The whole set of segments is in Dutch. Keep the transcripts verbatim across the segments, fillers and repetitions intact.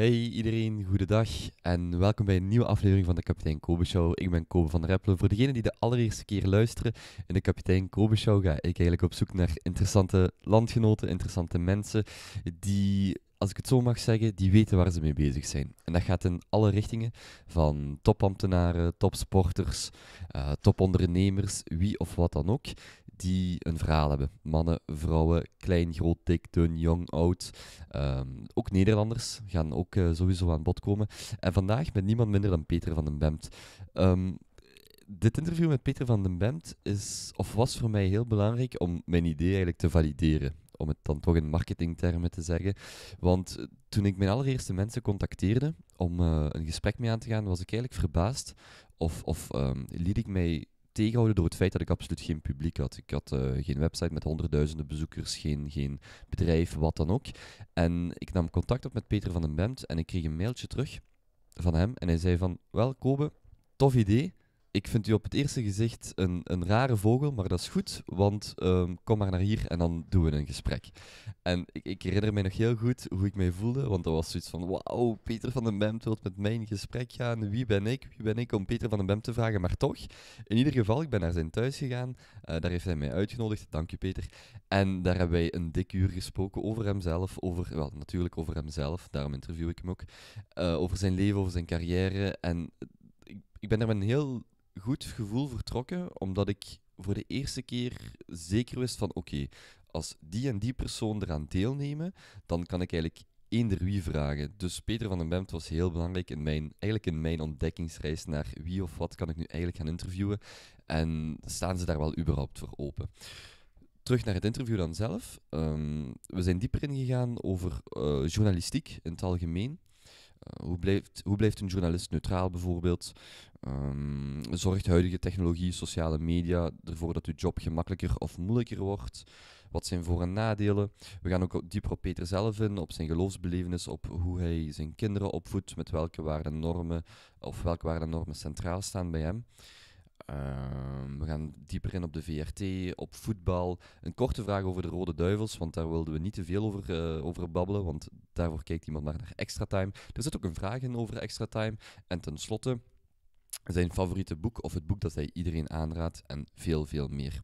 Hey iedereen, goedendag en welkom bij een nieuwe aflevering van de Kapitein Kobe Show. Ik ben Kobe van Reppelen. Voor degenen die de allereerste keer luisteren, in de Kapitein Kobe Show ga ik eigenlijk op zoek naar interessante landgenoten, interessante mensen die, als ik het zo mag zeggen, die weten waar ze mee bezig zijn. En dat gaat in alle richtingen, van topambtenaren, topsporters, uh, topondernemers, wie of wat dan ook, die een verhaal hebben. Mannen, vrouwen, klein, groot, dik, dun, jong, oud. Um, ook Nederlanders gaan ook uh, sowieso aan bod komen. En vandaag met niemand minder dan Peter Vandenbempt. Um, dit interview met Peter Vandenbempt is, of was voor mij heel belangrijk om mijn idee eigenlijk te valideren. Om het dan toch in marketingtermen te zeggen. Want toen ik mijn allereerste mensen contacteerde om uh, een gesprek mee aan te gaan, was ik eigenlijk verbaasd of, of um, liet ik mij tegenhouden door het feit dat ik absoluut geen publiek had. Ik had uh, geen website met honderdduizenden bezoekers, geen, geen bedrijf, wat dan ook. En ik nam contact op met Peter Vandenbempt en ik kreeg een mailtje terug van hem. En hij zei van, wel Kobe, tof idee. Ik vind u op het eerste gezicht een, een rare vogel, maar dat is goed, want um, kom maar naar hier en dan doen we een gesprek. En ik, ik herinner mij nog heel goed hoe ik mij voelde, want dat was zoiets van, wauw, Peter Vandenbempt wil met mij in gesprek gaan, wie ben ik, wie ben ik om Peter Vandenbempt te vragen, maar toch, in ieder geval, ik ben naar zijn thuis gegaan, uh, daar heeft hij mij uitgenodigd, dank u Peter, en daar hebben wij een dik uur gesproken over hemzelf, over, wel, natuurlijk over hemzelf, daarom interview ik hem ook, uh, over zijn leven, over zijn carrière, en ik, ik ben daar met een heel goed gevoel vertrokken, omdat ik voor de eerste keer zeker wist van oké, okay, als die en die persoon eraan deelnemen, dan kan ik eigenlijk eender wie vragen. Dus Peter Vandenbempt was heel belangrijk in mijn, eigenlijk in mijn ontdekkingsreis naar wie of wat kan ik nu eigenlijk gaan interviewen en staan ze daar wel überhaupt voor open. Terug naar het interview dan zelf. Um, we zijn dieper ingegaan over uh, journalistiek in het algemeen. Uh, hoe, blijft, hoe blijft een journalist neutraal bijvoorbeeld? Um, zorgt huidige technologie, sociale media ervoor dat uw job gemakkelijker of moeilijker wordt? Wat zijn voor- en nadelen? We gaan ook dieper op Peter zelf in, op zijn geloofsbelevenis, op hoe hij zijn kinderen opvoedt, met welke waarden en normen, of welke waarden en normen centraal staan bij hem. Um, we gaan dieper in op de V R T, op voetbal. Een korte vraag over de Rode Duivels, want daar wilden we niet te veel over, uh, over babbelen, want daarvoor kijkt iemand maar naar Extra Time. Er zit ook een vraag in over Extra Time. En tenslotte zijn favoriete boek, of het boek dat hij iedereen aanraadt, en veel, veel meer.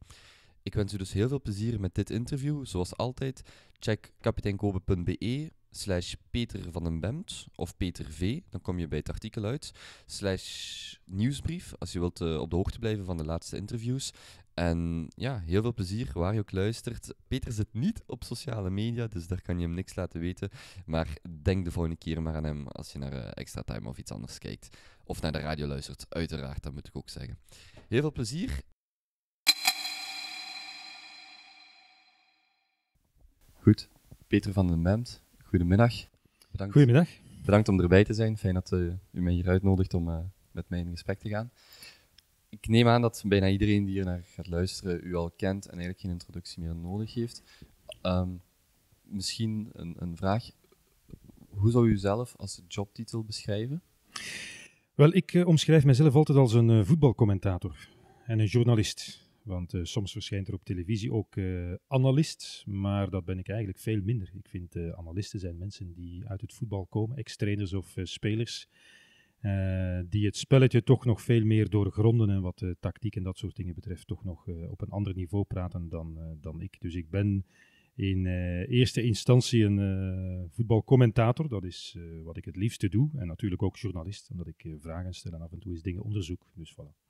Ik wens u dus heel veel plezier met dit interview. Zoals altijd, check kapiteinkobe.be slash Peter Vandenbempt of Peter V, dan kom je bij het artikel uit, slash nieuwsbrief, als je wilt uh, op de hoogte blijven van de laatste interviews. En ja, heel veel plezier, waar je ook luistert. Peter zit niet op sociale media, dus daar kan je hem niks laten weten. Maar denk de volgende keer maar aan hem als je naar uh, Extra Time of iets anders kijkt. Of naar de radio luistert, uiteraard, dat moet ik ook zeggen. Heel veel plezier. Goed, Peter Vandenbempt. Goedemiddag. Bedankt. Goedemiddag. Bedankt om erbij te zijn. Fijn dat uh, u mij hier uitnodigt om uh, met mij in gesprek te gaan. Ik neem aan dat bijna iedereen die hier naar gaat luisteren u al kent en eigenlijk geen introductie meer nodig heeft. Um, misschien een, een vraag. Hoe zou u zelf als jobtitel beschrijven? Wel, ik uh, omschrijf mezelf altijd als een uh, voetbalcommentator en een journalist. Want uh, soms verschijnt er op televisie ook uh, analist, maar dat ben ik eigenlijk veel minder. Ik vind uh, analisten zijn mensen die uit het voetbal komen, ex-trainers of uh, spelers, uh, die het spelletje toch nog veel meer doorgronden en wat uh, tactiek en dat soort dingen betreft toch nog uh, op een ander niveau praten dan, uh, dan ik. Dus ik ben in uh, eerste instantie een uh, voetbalcommentator, dat is uh, wat ik het liefste doe. En natuurlijk ook journalist, omdat ik uh, vragen stel en af en toe eens dingen onderzoek. Dus voilà.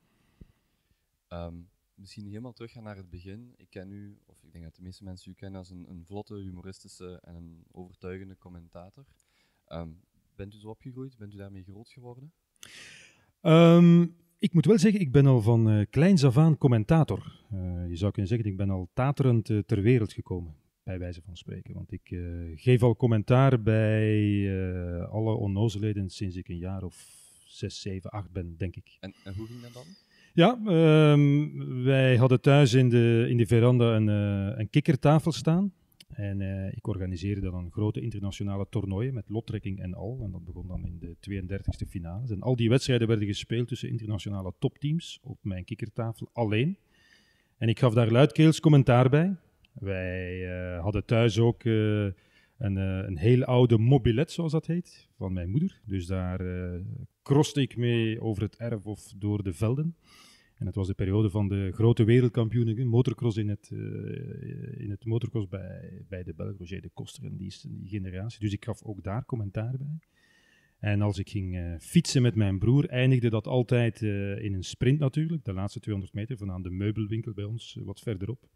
Um. Misschien helemaal teruggaan naar het begin. Ik ken u, of ik denk dat de meeste mensen u kennen, als een, een vlotte, humoristische en een overtuigende commentator. Um, bent u zo opgegroeid? Bent u daarmee groot geworden? Um, ik moet wel zeggen, ik ben al van uh, kleins af aan commentator. Uh, je zou kunnen zeggen, ik ben al taterend uh, ter wereld gekomen, bij wijze van spreken. Want ik uh, geef al commentaar bij uh, alle onnozelheden sinds ik een jaar of zes, zeven, acht ben, denk ik. En, en hoe ging dat dan? Ja, um, wij hadden thuis in de, in de veranda een, uh, een kikkertafel staan. En uh, ik organiseerde dan een grote internationale toernooien met lottrekking en al. En dat begon dan in de tweeëndertigste finales. En al die wedstrijden werden gespeeld tussen internationale topteams op mijn kikkertafel alleen. En ik gaf daar luidkeels commentaar bij. Wij uh, hadden thuis ook uh, Een, uh, een heel oude mobilet, zoals dat heet, van mijn moeder. Dus daar uh, croste ik mee over het erf of door de velden. En het was de periode van de grote wereldkampioenen motocross in het, uh, in het motocross bij, bij de Belg, José de Kouwer en die, die generatie. Dus ik gaf ook daar commentaar bij. En als ik ging uh, fietsen met mijn broer, eindigde dat altijd uh, in een sprint natuurlijk. De laatste tweehonderd meter van aan de meubelwinkel bij ons, uh, wat verderop.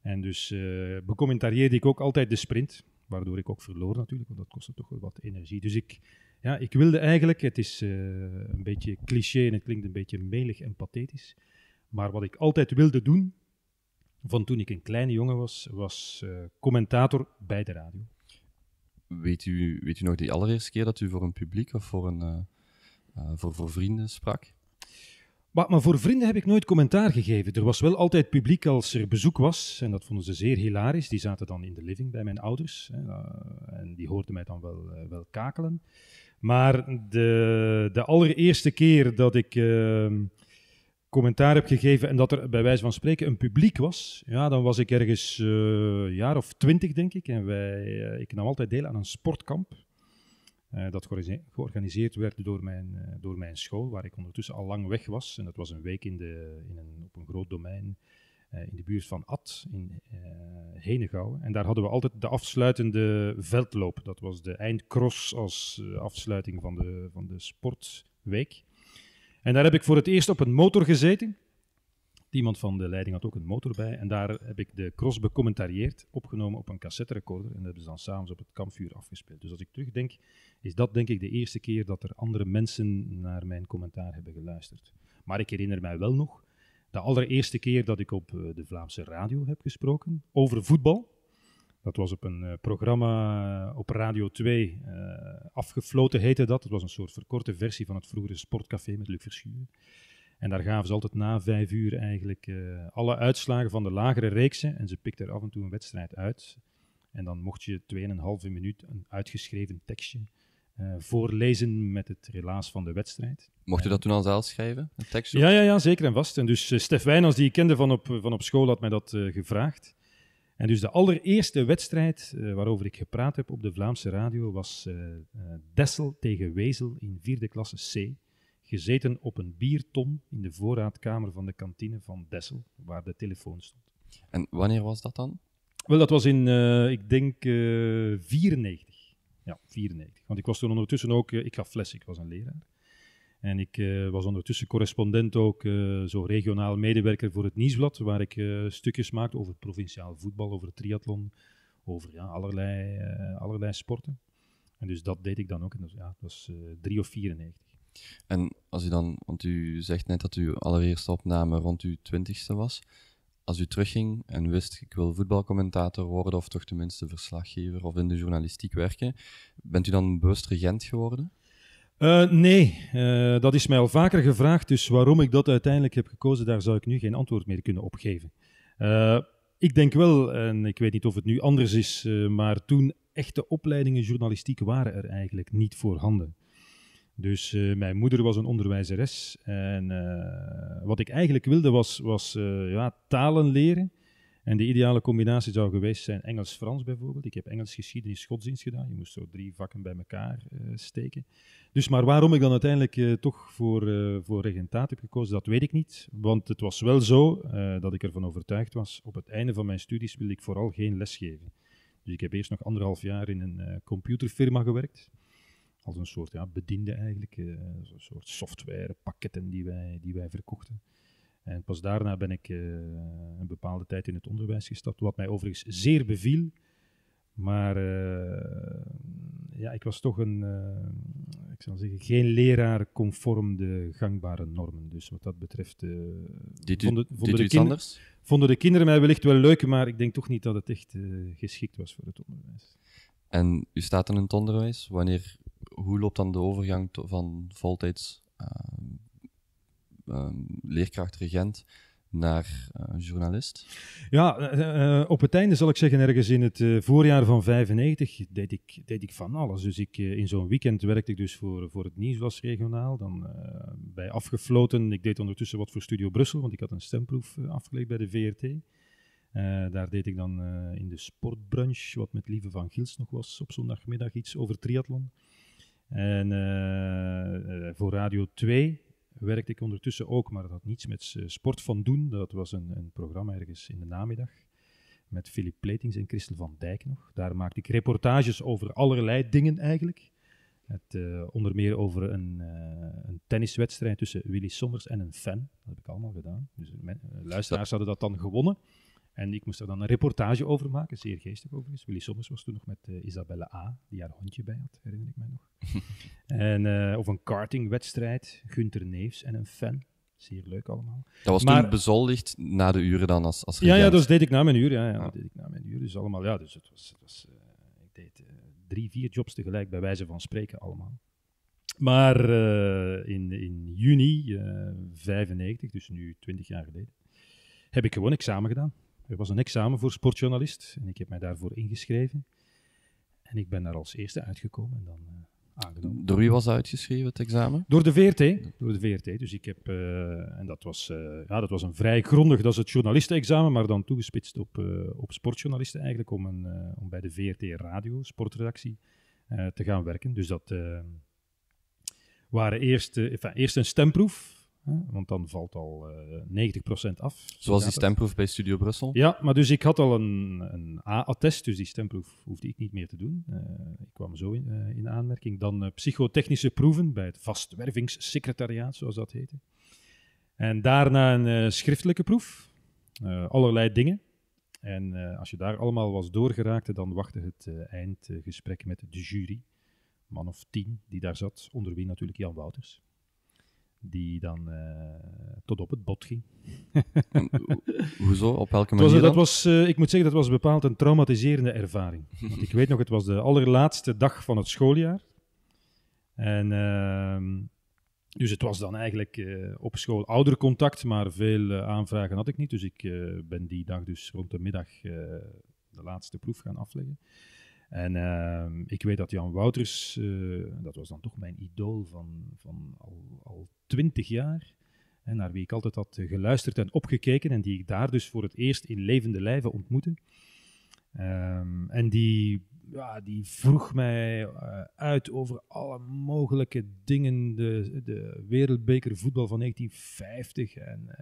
En dus uh, becommentarieerde ik ook altijd de sprint. Waardoor ik ook verloor natuurlijk, want dat kostte toch wel wat energie. Dus ik, ja, ik wilde eigenlijk, het is uh, een beetje cliché en het klinkt een beetje melig en pathetisch. Maar wat ik altijd wilde doen, van toen ik een kleine jongen was, was uh, commentator bij de radio. Weet u, weet u nog die allereerste keer dat u voor een publiek of voor, een, uh, uh, voor, voor vrienden sprak? Maar, maar voor vrienden heb ik nooit commentaar gegeven. Er was wel altijd publiek als er bezoek was. En dat vonden ze zeer hilarisch. Die zaten dan in de living bij mijn ouders. Hè, uh, en die hoorden mij dan wel, uh, wel kakelen. Maar de, de allereerste keer dat ik uh, commentaar heb gegeven en dat er bij wijze van spreken een publiek was, ja, dan was ik ergens uh, een jaar of twintig, denk ik. En wij, uh, ik nam altijd deel aan een sportkamp. Uh, dat georganiseerd, georganiseerd werd door mijn, uh, door mijn school, waar ik ondertussen al lang weg was. En dat was een week in de, in een, op een groot domein uh, in de buurt van At, in uh, Henegouwen. En daar hadden we altijd de afsluitende veldloop. Dat was de eindcross als uh, afsluiting van de, van de sportweek. En daar heb ik voor het eerst op een motor gezeten. Iemand van de leiding had ook een motor bij. En daar heb ik de cross becommentarieerd, opgenomen op een cassetterecorder. En dat hebben ze dan s'avonds op het kampvuur afgespeeld. Dus als ik terugdenk, is dat denk ik de eerste keer dat er andere mensen naar mijn commentaar hebben geluisterd. Maar ik herinner mij wel nog de allereerste keer dat ik op de Vlaamse radio heb gesproken over voetbal. Dat was op een programma op Radio twee, uh, Afgefloten heette dat. Dat was een soort verkorte versie van het vroegere Sportcafé met Luc Verschuren. En daar gaven ze altijd na vijf uur eigenlijk uh, alle uitslagen van de lagere reeksen. En ze pikten er af en toe een wedstrijd uit. En dan mocht je tweeënhalve minuut een uitgeschreven tekstje uh, voorlezen met het relaas van de wedstrijd. Mocht je dat toen al zelf schrijven? Een tekst? Ja, ja, ja, zeker en vast. En dus uh, Stef Wijnals, die ik kende van op, van op school, had mij dat uh, gevraagd. En dus de allereerste wedstrijd uh, waarover ik gepraat heb op de Vlaamse radio was uh, uh, Dessel tegen Wezel in vierde klasse C. Gezeten op een bierton in de voorraadkamer van de kantine van Dessel, waar de telefoon stond. En wanneer was dat dan? Wel, dat was in, uh, ik denk, uh, vierennegentig. Ja, vierennegentig. Want ik was toen ondertussen ook, uh, ik gaf les, ik was een leraar. En ik uh, was ondertussen correspondent ook, uh, zo regionaal medewerker voor het Nieuwsblad, waar ik uh, stukjes maakte over provinciaal voetbal, over triathlon, over ja, allerlei, uh, allerlei sporten. En dus dat deed ik dan ook. En dat, ja, dat was uh, drie of vierennegentig. En als u dan, want u zegt net dat uw allereerste opname rond uw twintigste was. Als u terugging en wist, ik wil voetbalcommentator worden of toch tenminste verslaggever of in de journalistiek werken, bent u dan bewust regent geworden? Uh, nee, uh, dat is mij al vaker gevraagd, dus waarom ik dat uiteindelijk heb gekozen, daar zou ik nu geen antwoord meer kunnen op geven. Uh, ik denk wel, en ik weet niet of het nu anders is, uh, maar toen echte opleidingen journalistiek waren er eigenlijk niet voorhanden. Dus uh, mijn moeder was een onderwijzeres en uh, wat ik eigenlijk wilde was, was uh, ja, talen leren. En de ideale combinatie zou geweest zijn Engels-Frans bijvoorbeeld. Ik heb Engels, geschiedenis, godsdienst gedaan. Je moest zo drie vakken bij elkaar uh, steken. Dus maar waarom ik dan uiteindelijk uh, toch voor, uh, voor regentaat heb gekozen, dat weet ik niet. Want het was wel zo uh, dat ik ervan overtuigd was, op het einde van mijn studies wil ik vooral geen lesgeven. Dus ik heb eerst nog anderhalf jaar in een uh, computerfirma gewerkt. Als een soort ja, bediende eigenlijk, uh, een soort softwarepakketten die wij, die wij verkochten. En pas daarna ben ik uh, een bepaalde tijd in het onderwijs gestapt, wat mij overigens zeer beviel. Maar uh, ja, ik was toch een, uh, ik zal zeggen, geen leraar conform de gangbare normen. Dus wat dat betreft uh, dit u, vonden, vonden, dit de iets kinder, vonden de kinderen mij wellicht wel leuk, maar ik denk toch niet dat het echt uh, geschikt was voor het onderwijs. En u staat in het onderwijs, wanneer... Hoe loopt dan de overgang van voltijds uh, uh, leerkracht-regent naar uh, journalist? Ja, uh, uh, op het einde zal ik zeggen, ergens in het uh, voorjaar van vijfennegentig deed ik, deed ik van alles. Dus ik, uh, in zo'n weekend werkte ik dus voor, voor het Nieuwsblad regionaal, dan uh, bij Afgefloten. Ik deed ondertussen wat voor Studio Brussel, want ik had een stemproef uh, afgelegd bij de V R T. Uh, daar deed ik dan uh, in de sportbrunch, wat met Lieve van Gils nog was, op zondagmiddag iets over triathlon. En uh, voor Radio twee werkte ik ondertussen ook, maar dat had niets met sport van doen. Dat was een, een programma ergens in de namiddag met Philip Pletings en Christel van Dijk nog. Daar maakte ik reportages over allerlei dingen eigenlijk. Het, uh, onder meer over een, uh, een tenniswedstrijd tussen Willy Sommers en een fan. Dat heb ik allemaal gedaan. Dus men, luisteraars hadden dat dan gewonnen. En ik moest er dan een reportage over maken, zeer geestig overigens. Willy Sommers was toen nog met uh, Isabella A, die haar hondje bij had, herinner ik mij nog. en, uh, of een kartingwedstrijd, Gunter Neefs en een fan. Zeer leuk allemaal. Dat was maar, toen bezoldigd na de uren dan als, als regent? Ja, ja, dat deed ik na mijn uur. Ja, ja, ja. Dat deed ik na mijn uur. Dus allemaal, ja, dus het was... Het was uh, ik deed uh, drie, vier jobs tegelijk, bij wijze van spreken allemaal. Maar uh, in, in juni negentien vijfennegentig, uh, dus nu twintig jaar geleden, heb ik gewoon examen gedaan. Er was een examen voor sportjournalist en ik heb mij daarvoor ingeschreven. En ik ben daar als eerste uitgekomen en dan uh, aangenomen. Door wie was dat uitgeschreven, het examen? Door de V R T. Door de V R T. Dus ik heb, uh, en dat was, uh, ja, dat was een vrij grondig, dat is het journalistenexamen, maar dan toegespitst op, uh, op sportjournalisten eigenlijk, om, een, uh, om bij de V R T Radio, sportredactie, uh, te gaan werken. Dus dat uh, waren eerst, uh, enfin, eerst een stemproef. Want dan valt al uh, negentig procent af. Zoals die stemproef bij Studio Brussel? Ja, maar dus ik had al een, een A-attest, dus die stemproef hoefde ik niet meer te doen. Uh, ik kwam zo in, uh, in aanmerking. Dan uh, psychotechnische proeven bij het vastwervingssecretariaat, zoals dat heette. En daarna een uh, schriftelijke proef, uh, allerlei dingen. En uh, als je daar allemaal was doorgeraakt, dan wachtte het uh, eindgesprek met de jury. Man of tien die daar zat, onder wie natuurlijk Jan Wauters. Die dan uh, tot op het bot ging. Hoezo? Op welke manier? Was, dat was, uh, ik moet zeggen, dat was bepaald een traumatiserende ervaring. Want ik weet nog, het was de allerlaatste dag van het schooljaar. En, uh, dus het was dan eigenlijk uh, op school oudercontact, maar veel uh, aanvragen had ik niet. Dus ik uh, ben die dag dus rond de middag uh, de laatste proef gaan afleggen. En uh, ik weet dat Jan Wauters, uh, dat was dan toch mijn idool van, van al, al twintig jaar, en naar wie ik altijd had geluisterd en opgekeken, en die ik daar dus voor het eerst in levende lijve ontmoette. Um, en die, ja, die vroeg mij uh, uit over alle mogelijke dingen, de, de wereldbeker voetbal van negentien vijftig. En, uh,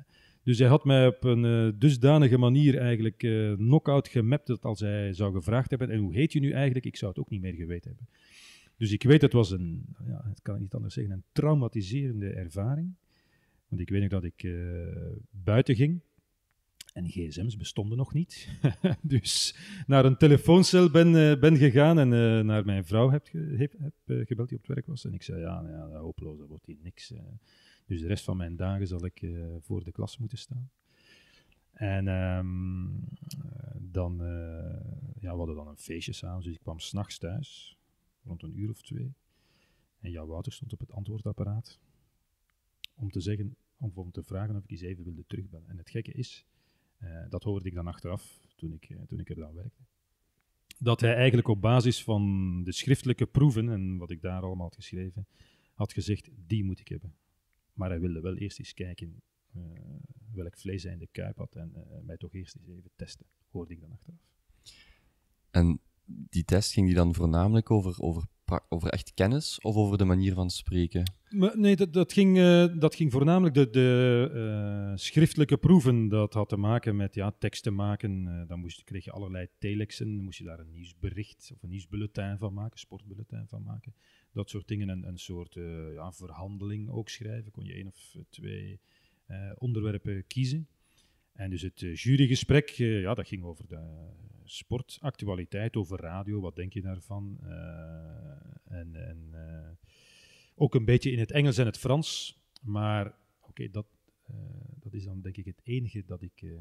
dus hij had mij op een uh, dusdanige manier eigenlijk uh, knock-out gemapt dat als hij zou gevraagd hebben, en hoe heet je nu eigenlijk, ik zou het ook niet meer geweten hebben. Dus ik weet, het was een, ja, het kan ik niet anders zeggen, een traumatiserende ervaring. Want ik weet nog dat ik uh, buiten ging. En gsm's bestonden nog niet. Dus naar een telefooncel ben, uh, ben gegaan en uh, naar mijn vrouw heb, ge- heb, heb uh, gebeld die op het werk was. En ik zei, ja, nou ja hopeloos, dat wordt hier niks. Uh, dus de rest van mijn dagen zal ik uh, voor de klas moeten staan. En um, dan, uh, ja, we hadden dan een feestje samen. Dus ik kwam 's nachts thuis, rond een uur of twee. En Jan Wouter stond op het antwoordapparaat om te zeggen, om, om te vragen of ik eens even wilde terugbellen. En het gekke is... Uh, dat hoorde ik dan achteraf, toen ik, uh, toen ik er dan werkte. Dat hij eigenlijk op basis van de schriftelijke proeven en wat ik daar allemaal had geschreven, had gezegd, die moet ik hebben. Maar hij wilde wel eerst eens kijken uh, welk vlees hij in de kuip had en uh, mij toch eerst eens even testen, hoorde ik dan achteraf. En die test ging die dan voornamelijk over, over, pra- over echt kennis of over de manier van spreken? Maar nee, dat, dat, ging, uh, dat ging voornamelijk de, de uh, schriftelijke proeven. Dat had te maken met ja, teksten maken. Uh, dan moest, kreeg je allerlei telexen. Dan moest je daar een nieuwsbericht of een nieuwsbulletin van maken, sportbulletin van maken. Dat soort dingen. En een soort uh, ja, verhandeling ook schrijven. Kon je één of twee uh, onderwerpen kiezen. En dus het uh, jurygesprek, uh, ja, dat ging over de uh, sportactualiteit, over radio. Wat denk je daarvan? Uh, en... en uh, Ook een beetje in het Engels en het Frans, maar oké, okay, dat, uh, dat is dan denk ik het enige dat ik uh,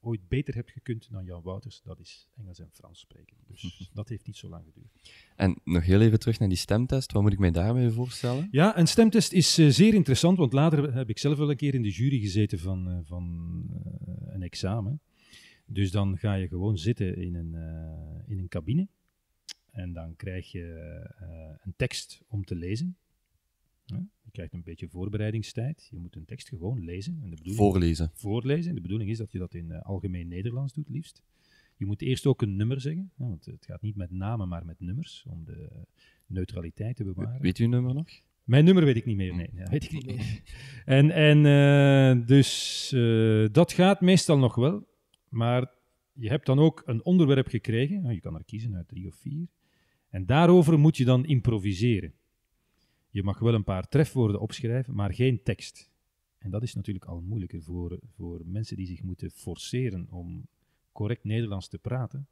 ooit beter heb gekund dan Jan Wauters, dat is Engels en Frans spreken. Dus dat heeft niet zo lang geduurd. En nog heel even terug naar die stemtest, wat moet ik mij daarmee voorstellen? Ja, een stemtest is uh, zeer interessant, want later heb ik zelf wel een keer in de jury gezeten van, uh, van uh, een examen. Dus dan ga je gewoon zitten in een, uh, in een cabine en dan krijg je uh, een tekst om te lezen. Ja, ik krijgt een beetje voorbereidingstijd. Je moet een tekst gewoon lezen. En de voorlezen. Voorlezen. En de bedoeling is dat je dat in uh, algemeen Nederlands doet, liefst. Je moet eerst ook een nummer zeggen. Ja, want het gaat niet met namen, maar met nummers. Om de uh, neutraliteit te bewaren. Weet u uw nummer nog? Mijn nummer weet ik niet meer, nee. Ja, weet ik niet meer. En, en uh, dus uh, dat gaat meestal nog wel. Maar je hebt dan ook een onderwerp gekregen. Nou, je kan er kiezen uit drie of vier. En daarover moet je dan improviseren. Je mag wel een paar trefwoorden opschrijven, maar geen tekst. En dat is natuurlijk al moeilijker voor, voor mensen die zich moeten forceren om correct Nederlands te praten.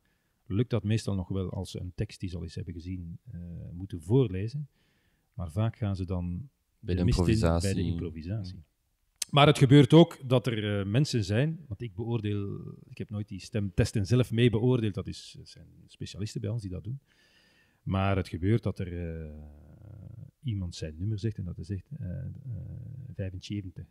Lukt dat meestal nog wel als ze een tekst die ze al eens hebben gezien uh, moeten voorlezen. Maar vaak gaan ze dan bij de, de improvisatie. In, bij de improvisatie. Maar het gebeurt ook dat er uh, mensen zijn, want ik beoordeel, ik heb nooit die stemtesten zelf mee beoordeeld, dat is, zijn specialisten bij ons die dat doen. Maar het gebeurt dat er uh, iemand zijn nummer zegt en dat hij zegt uh, uh, vijfenzeventig.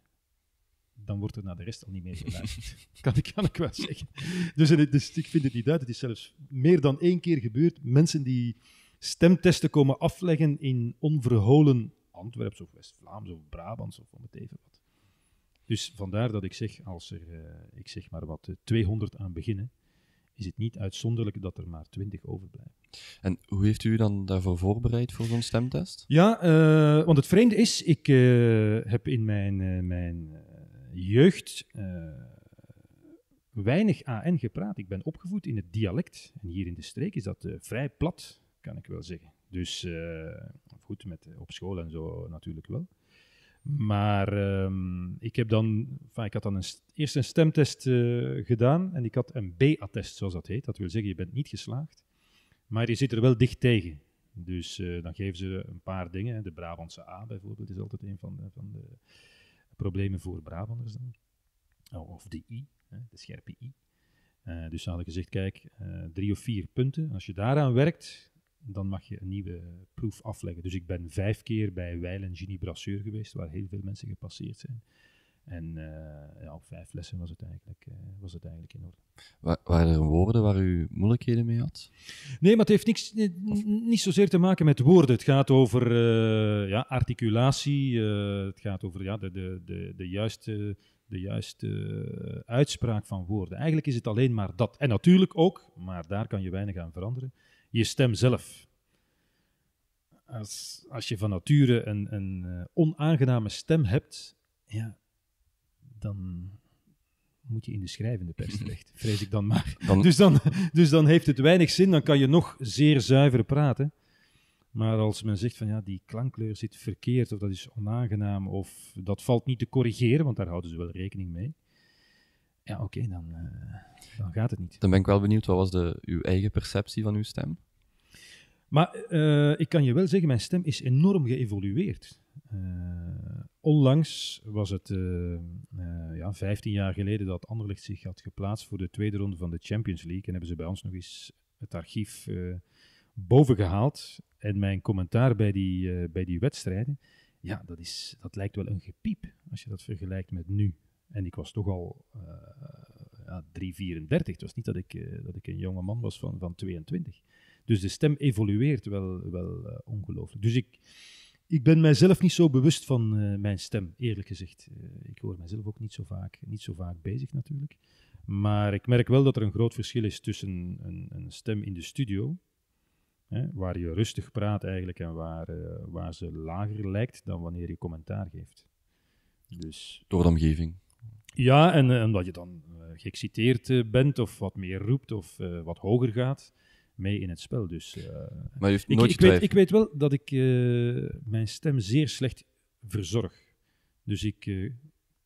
Dan wordt er naar de rest al niet meer geluisterd. kan, kan ik wel zeggen. Dus, het, dus ik vind het niet uit. Het is zelfs meer dan één keer gebeurd. Mensen die stemtesten komen afleggen in onverholen Antwerps of West-Vlaams of Brabants of om het even wat. Dus vandaar dat ik zeg, als er, uh, ik zeg maar wat, uh, tweehonderd aan beginnen, is het niet uitzonderlijk dat er maar twintig overblijven. En hoe heeft u dan daarvoor voorbereid voor zo'n stemtest? Ja, uh, want het vreemde is, ik uh, heb in mijn, uh, mijn uh, jeugd uh, weinig A N gepraat. Ik ben opgevoed in het dialect. En hier in de streek is dat uh, vrij plat, kan ik wel zeggen. Dus uh, goed, met, op school en zo natuurlijk wel. Maar um, ik, heb dan, enfin, ik had dan een st- eerst een stemtest uh, gedaan en ik had een B-attest, zoals dat heet. Dat wil zeggen, je bent niet geslaagd, maar je zit er wel dicht tegen. Dus uh, dan geven ze een paar dingen. Hè. De Brabantse A bijvoorbeeld is altijd een van de, van de problemen voor Brabanders dan. Oh, of de I, hè, de scherpe I. Uh, dus ze hadden gezegd, kijk, uh, drie of vier punten. Als je daaraan werkt, dan mag je een nieuwe proef afleggen. Dus ik ben vijf keer bij Weil en Genie Brasseur geweest, waar heel veel mensen gepasseerd zijn. En uh, ja, op vijf lessen was het eigenlijk, uh, was het eigenlijk in orde. Wa- waren er woorden waar u moeilijkheden mee had? Nee, maar het heeft niks, n- niet zozeer te maken met woorden. Het gaat over uh, ja, articulatie, uh, het gaat over ja, de, de, de, de juiste, de juiste uh, uitspraak van woorden. Eigenlijk is het alleen maar dat. En natuurlijk ook, maar daar kan je weinig aan veranderen. Je stem zelf. Als, als je van nature een, een uh, onaangename stem hebt, ja, dan moet je in de schrijvende pers terecht, vrees ik dan maar. Dan... Dus, dan, dus dan heeft het weinig zin, dan kan je nog zeer zuiver praten. Maar als men zegt van ja, die klankkleur zit verkeerd, of dat is onaangenaam, of dat valt niet te corrigeren, want daar houden ze wel rekening mee. Ja, oké, okay, dan, uh, dan gaat het niet. Dan ben ik wel benieuwd, wat was de, uw eigen perceptie van uw stem? Maar uh, ik kan je wel zeggen, mijn stem is enorm geëvolueerd. Uh, onlangs was het uh, uh, ja, vijftien jaar geleden dat Anderlecht zich had geplaatst voor de tweede ronde van de Champions League. En hebben ze bij ons nog eens het archief uh, bovengehaald. En mijn commentaar bij die, uh, bij die wedstrijden, ja, dat, is, dat lijkt wel een gepiep als je dat vergelijkt met nu. En ik was toch al uh, ja, drie vierendertig. Het was niet dat ik, uh, dat ik een jonge man was van, van tweeëntwintig. Dus de stem evolueert wel, wel uh, ongelooflijk. Dus ik, ik ben mijzelf niet zo bewust van uh, mijn stem, eerlijk gezegd. Uh, ik hoor mijzelf ook niet zo vaak, niet zo vaak bezig natuurlijk. Maar ik merk wel dat er een groot verschil is tussen een, een stem in de studio, hè, waar je rustig praat eigenlijk en waar, uh, waar ze lager lijkt dan wanneer je commentaar geeft. Dus, door de omgeving. Ja, en, en dat je dan uh, geëxciteerd uh, bent of wat meer roept of uh, wat hoger gaat, mee in het spel. Dus, uh, maar je heeft nooit ik, ik, weet, ik weet wel dat ik uh, mijn stem zeer slecht verzorg. Dus ik uh,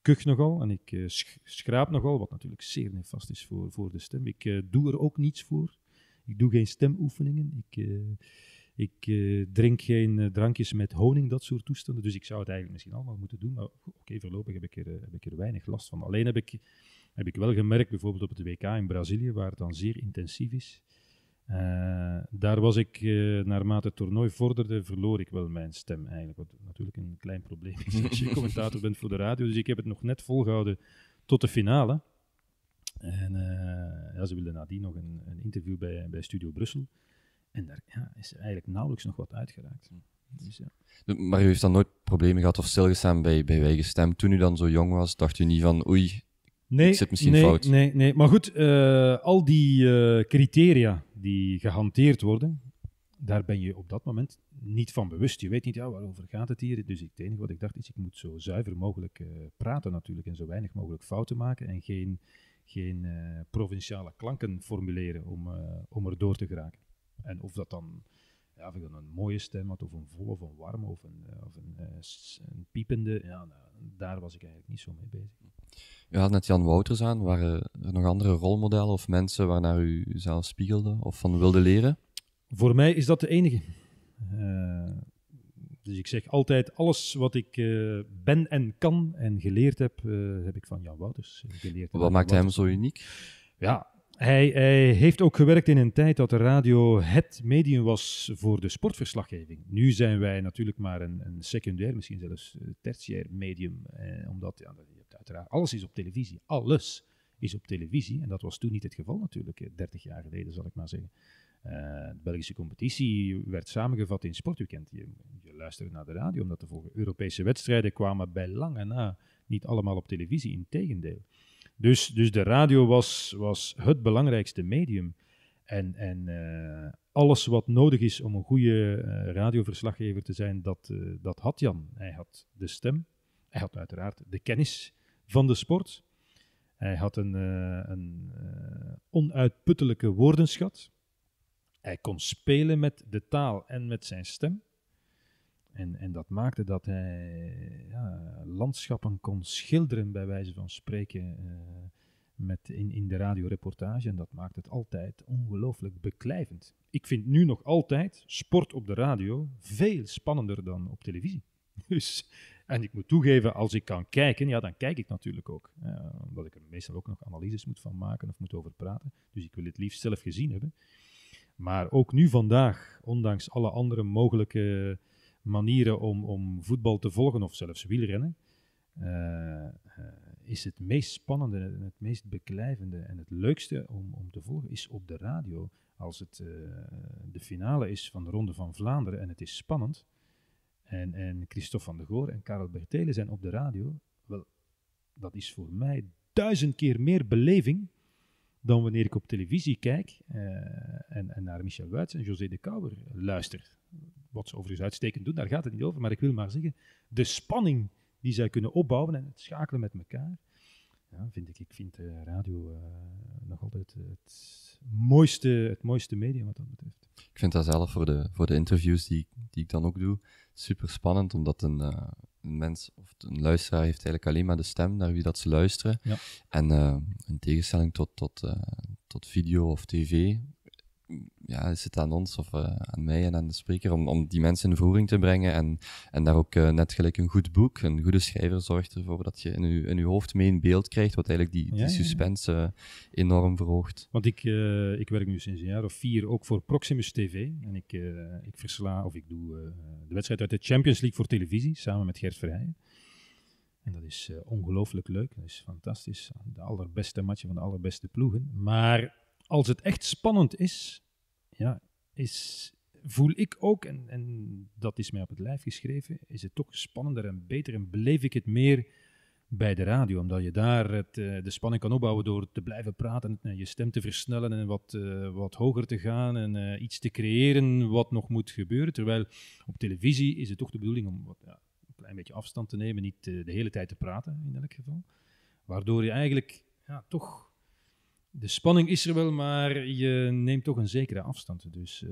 kuch nogal en ik uh, sch- schraap nogal, wat natuurlijk zeer nefast is voor, voor de stem. Ik uh, doe er ook niets voor. Ik doe geen stemoefeningen. Ik, uh, ik uh, drink geen uh, drankjes met honing, dat soort toestanden. Dus ik zou het eigenlijk misschien allemaal moeten doen. Maar oké, okay, voorlopig heb ik, er, heb ik er weinig last van. Alleen heb ik, heb ik wel gemerkt, bijvoorbeeld op het W K in Brazilië, waar het dan zeer intensief is. Uh, daar was ik, uh, naarmate het toernooi vorderde, verloor ik wel mijn stem eigenlijk. Wat natuurlijk een klein probleem is als je commentator bent voor de radio. Dus ik heb het nog net volgehouden tot de finale. En uh, ja, ze wilden nadien nog een, een interview bij, bij Studio Brussel. En daar ja, is eigenlijk nauwelijks nog wat uitgeraakt. Dus, ja. Maar u heeft dan nooit problemen gehad of stilgestaan bij, bij Weigestemd? Toen u dan zo jong was, dacht u niet van oei, nee, ik zit misschien nee, fout? Nee, nee. Maar goed, uh, al die uh, criteria die gehanteerd worden, daar ben je op dat moment niet van bewust. Je weet niet, ja, waarover gaat het hier? Dus ik, het enige wat ik dacht is, ik moet zo zuiver mogelijk uh, praten natuurlijk en zo weinig mogelijk fouten maken en geen, geen uh, provinciale klanken formuleren om, uh, om er door te geraken. En of dat dan, ja, of ik dan een mooie stem had, of een volle, of een warme, of een, of een, een piepende, ja, nou, daar was ik eigenlijk niet zo mee bezig. U had net Jan Wauters aan. Waren er nog andere rolmodellen of mensen waarnaar u zelf spiegelde of van wilde leren? Voor mij is dat de enige. Uh, dus ik zeg altijd, alles wat ik uh, ben en kan en geleerd heb, uh, heb ik van Jan Wauters geleerd. Wat maakte hem zo uniek? Ja, Hij, hij heeft ook gewerkt in een tijd dat de radio het medium was voor de sportverslaggeving. Nu zijn wij natuurlijk maar een, een secundair, misschien zelfs tertiair medium. Eh, omdat, ja, uiteraard, alles is op televisie. Alles is op televisie. En dat was toen niet het geval natuurlijk, dertig jaar geleden zal ik maar zeggen. Uh, de Belgische competitie werd samengevat in Sportweekend. Je, je luisterde naar de radio omdat de volgende Europese wedstrijden kwamen bij lange na niet allemaal op televisie, integendeel. Dus, dus de radio was, was het belangrijkste medium. En, en uh, alles wat nodig is om een goede uh, radioverslaggever te zijn, dat, uh, dat had Jan. Hij had de stem, hij had uiteraard de kennis van de sport. Hij had een, uh, een uh, onuitputtelijke woordenschat. Hij kon spelen met de taal en met zijn stem. En, en dat maakte dat hij ja, landschappen kon schilderen, bij wijze van spreken, uh, met in, in de radioreportage. En dat maakt het altijd ongelooflijk beklijvend. Ik vind nu nog altijd sport op de radio veel spannender dan op televisie. Dus, en ik moet toegeven, als ik kan kijken, ja, dan kijk ik natuurlijk ook. Uh, omdat ik er meestal ook nog analyses moet van maken of moet over praten. Dus ik wil het liefst zelf gezien hebben. Maar ook nu vandaag, ondanks alle andere mogelijke manieren om, om voetbal te volgen of zelfs wielrennen, uh, uh, is het meest spannende en het meest beklijvende en het leukste om, om te volgen is op de radio. Als het uh, de finale is van de Ronde van Vlaanderen en het is spannend en, en Christophe Vandegoor en Karel Bertelen zijn op de radio, wel, dat is voor mij duizend keer meer beleving dan wanneer ik op televisie kijk uh, en, en naar Michel Wuyts en José de Kouwer luister. Wat ze overigens uitstekend doen, daar gaat het niet over. Maar ik wil maar zeggen, de spanning die zij kunnen opbouwen en het schakelen met elkaar, ja, vind ik, ik vind de radio uh, nog altijd het mooiste, het mooiste medium wat dat betreft. Ik vind dat zelf voor de, voor de interviews die, die ik dan ook doe, super spannend, omdat een, uh, een mens of een luisteraar heeft eigenlijk alleen maar de stem naar wie dat ze luisteren. Ja. En uh, in tegenstelling tot, tot, uh, tot video of tv... Ja, is het aan ons of uh, aan mij en aan de spreker om, om die mensen in voering te brengen en, en daar ook uh, net gelijk een goed boek, een goede schrijver zorgt ervoor dat je in je, in je hoofd mee een beeld krijgt wat eigenlijk die, die ja, suspense ja, ja. enorm verhoogt. Want ik, uh, ik werk nu sinds een jaar of vier ook voor Proximus T V en ik, uh, ik versla of ik doe uh, de wedstrijd uit de Champions League voor televisie samen met Gert Verheijen. En dat is uh, ongelooflijk leuk, dat is fantastisch, de allerbeste matchen van de allerbeste ploegen, maar als het echt spannend is, ja, is voel ik ook, en, en dat is mij op het lijf geschreven, is het toch spannender en beter en beleef ik het meer bij de radio. Omdat je daar het, de spanning kan opbouwen door te blijven praten, en je stem te versnellen en wat, uh, wat hoger te gaan en uh, iets te creëren wat nog moet gebeuren. Terwijl op televisie is het toch de bedoeling om wat, ja, een klein beetje afstand te nemen, niet uh, de hele tijd te praten in elk geval. Waardoor je eigenlijk ja, toch... De spanning is er wel, maar je neemt toch een zekere afstand. Dus uh,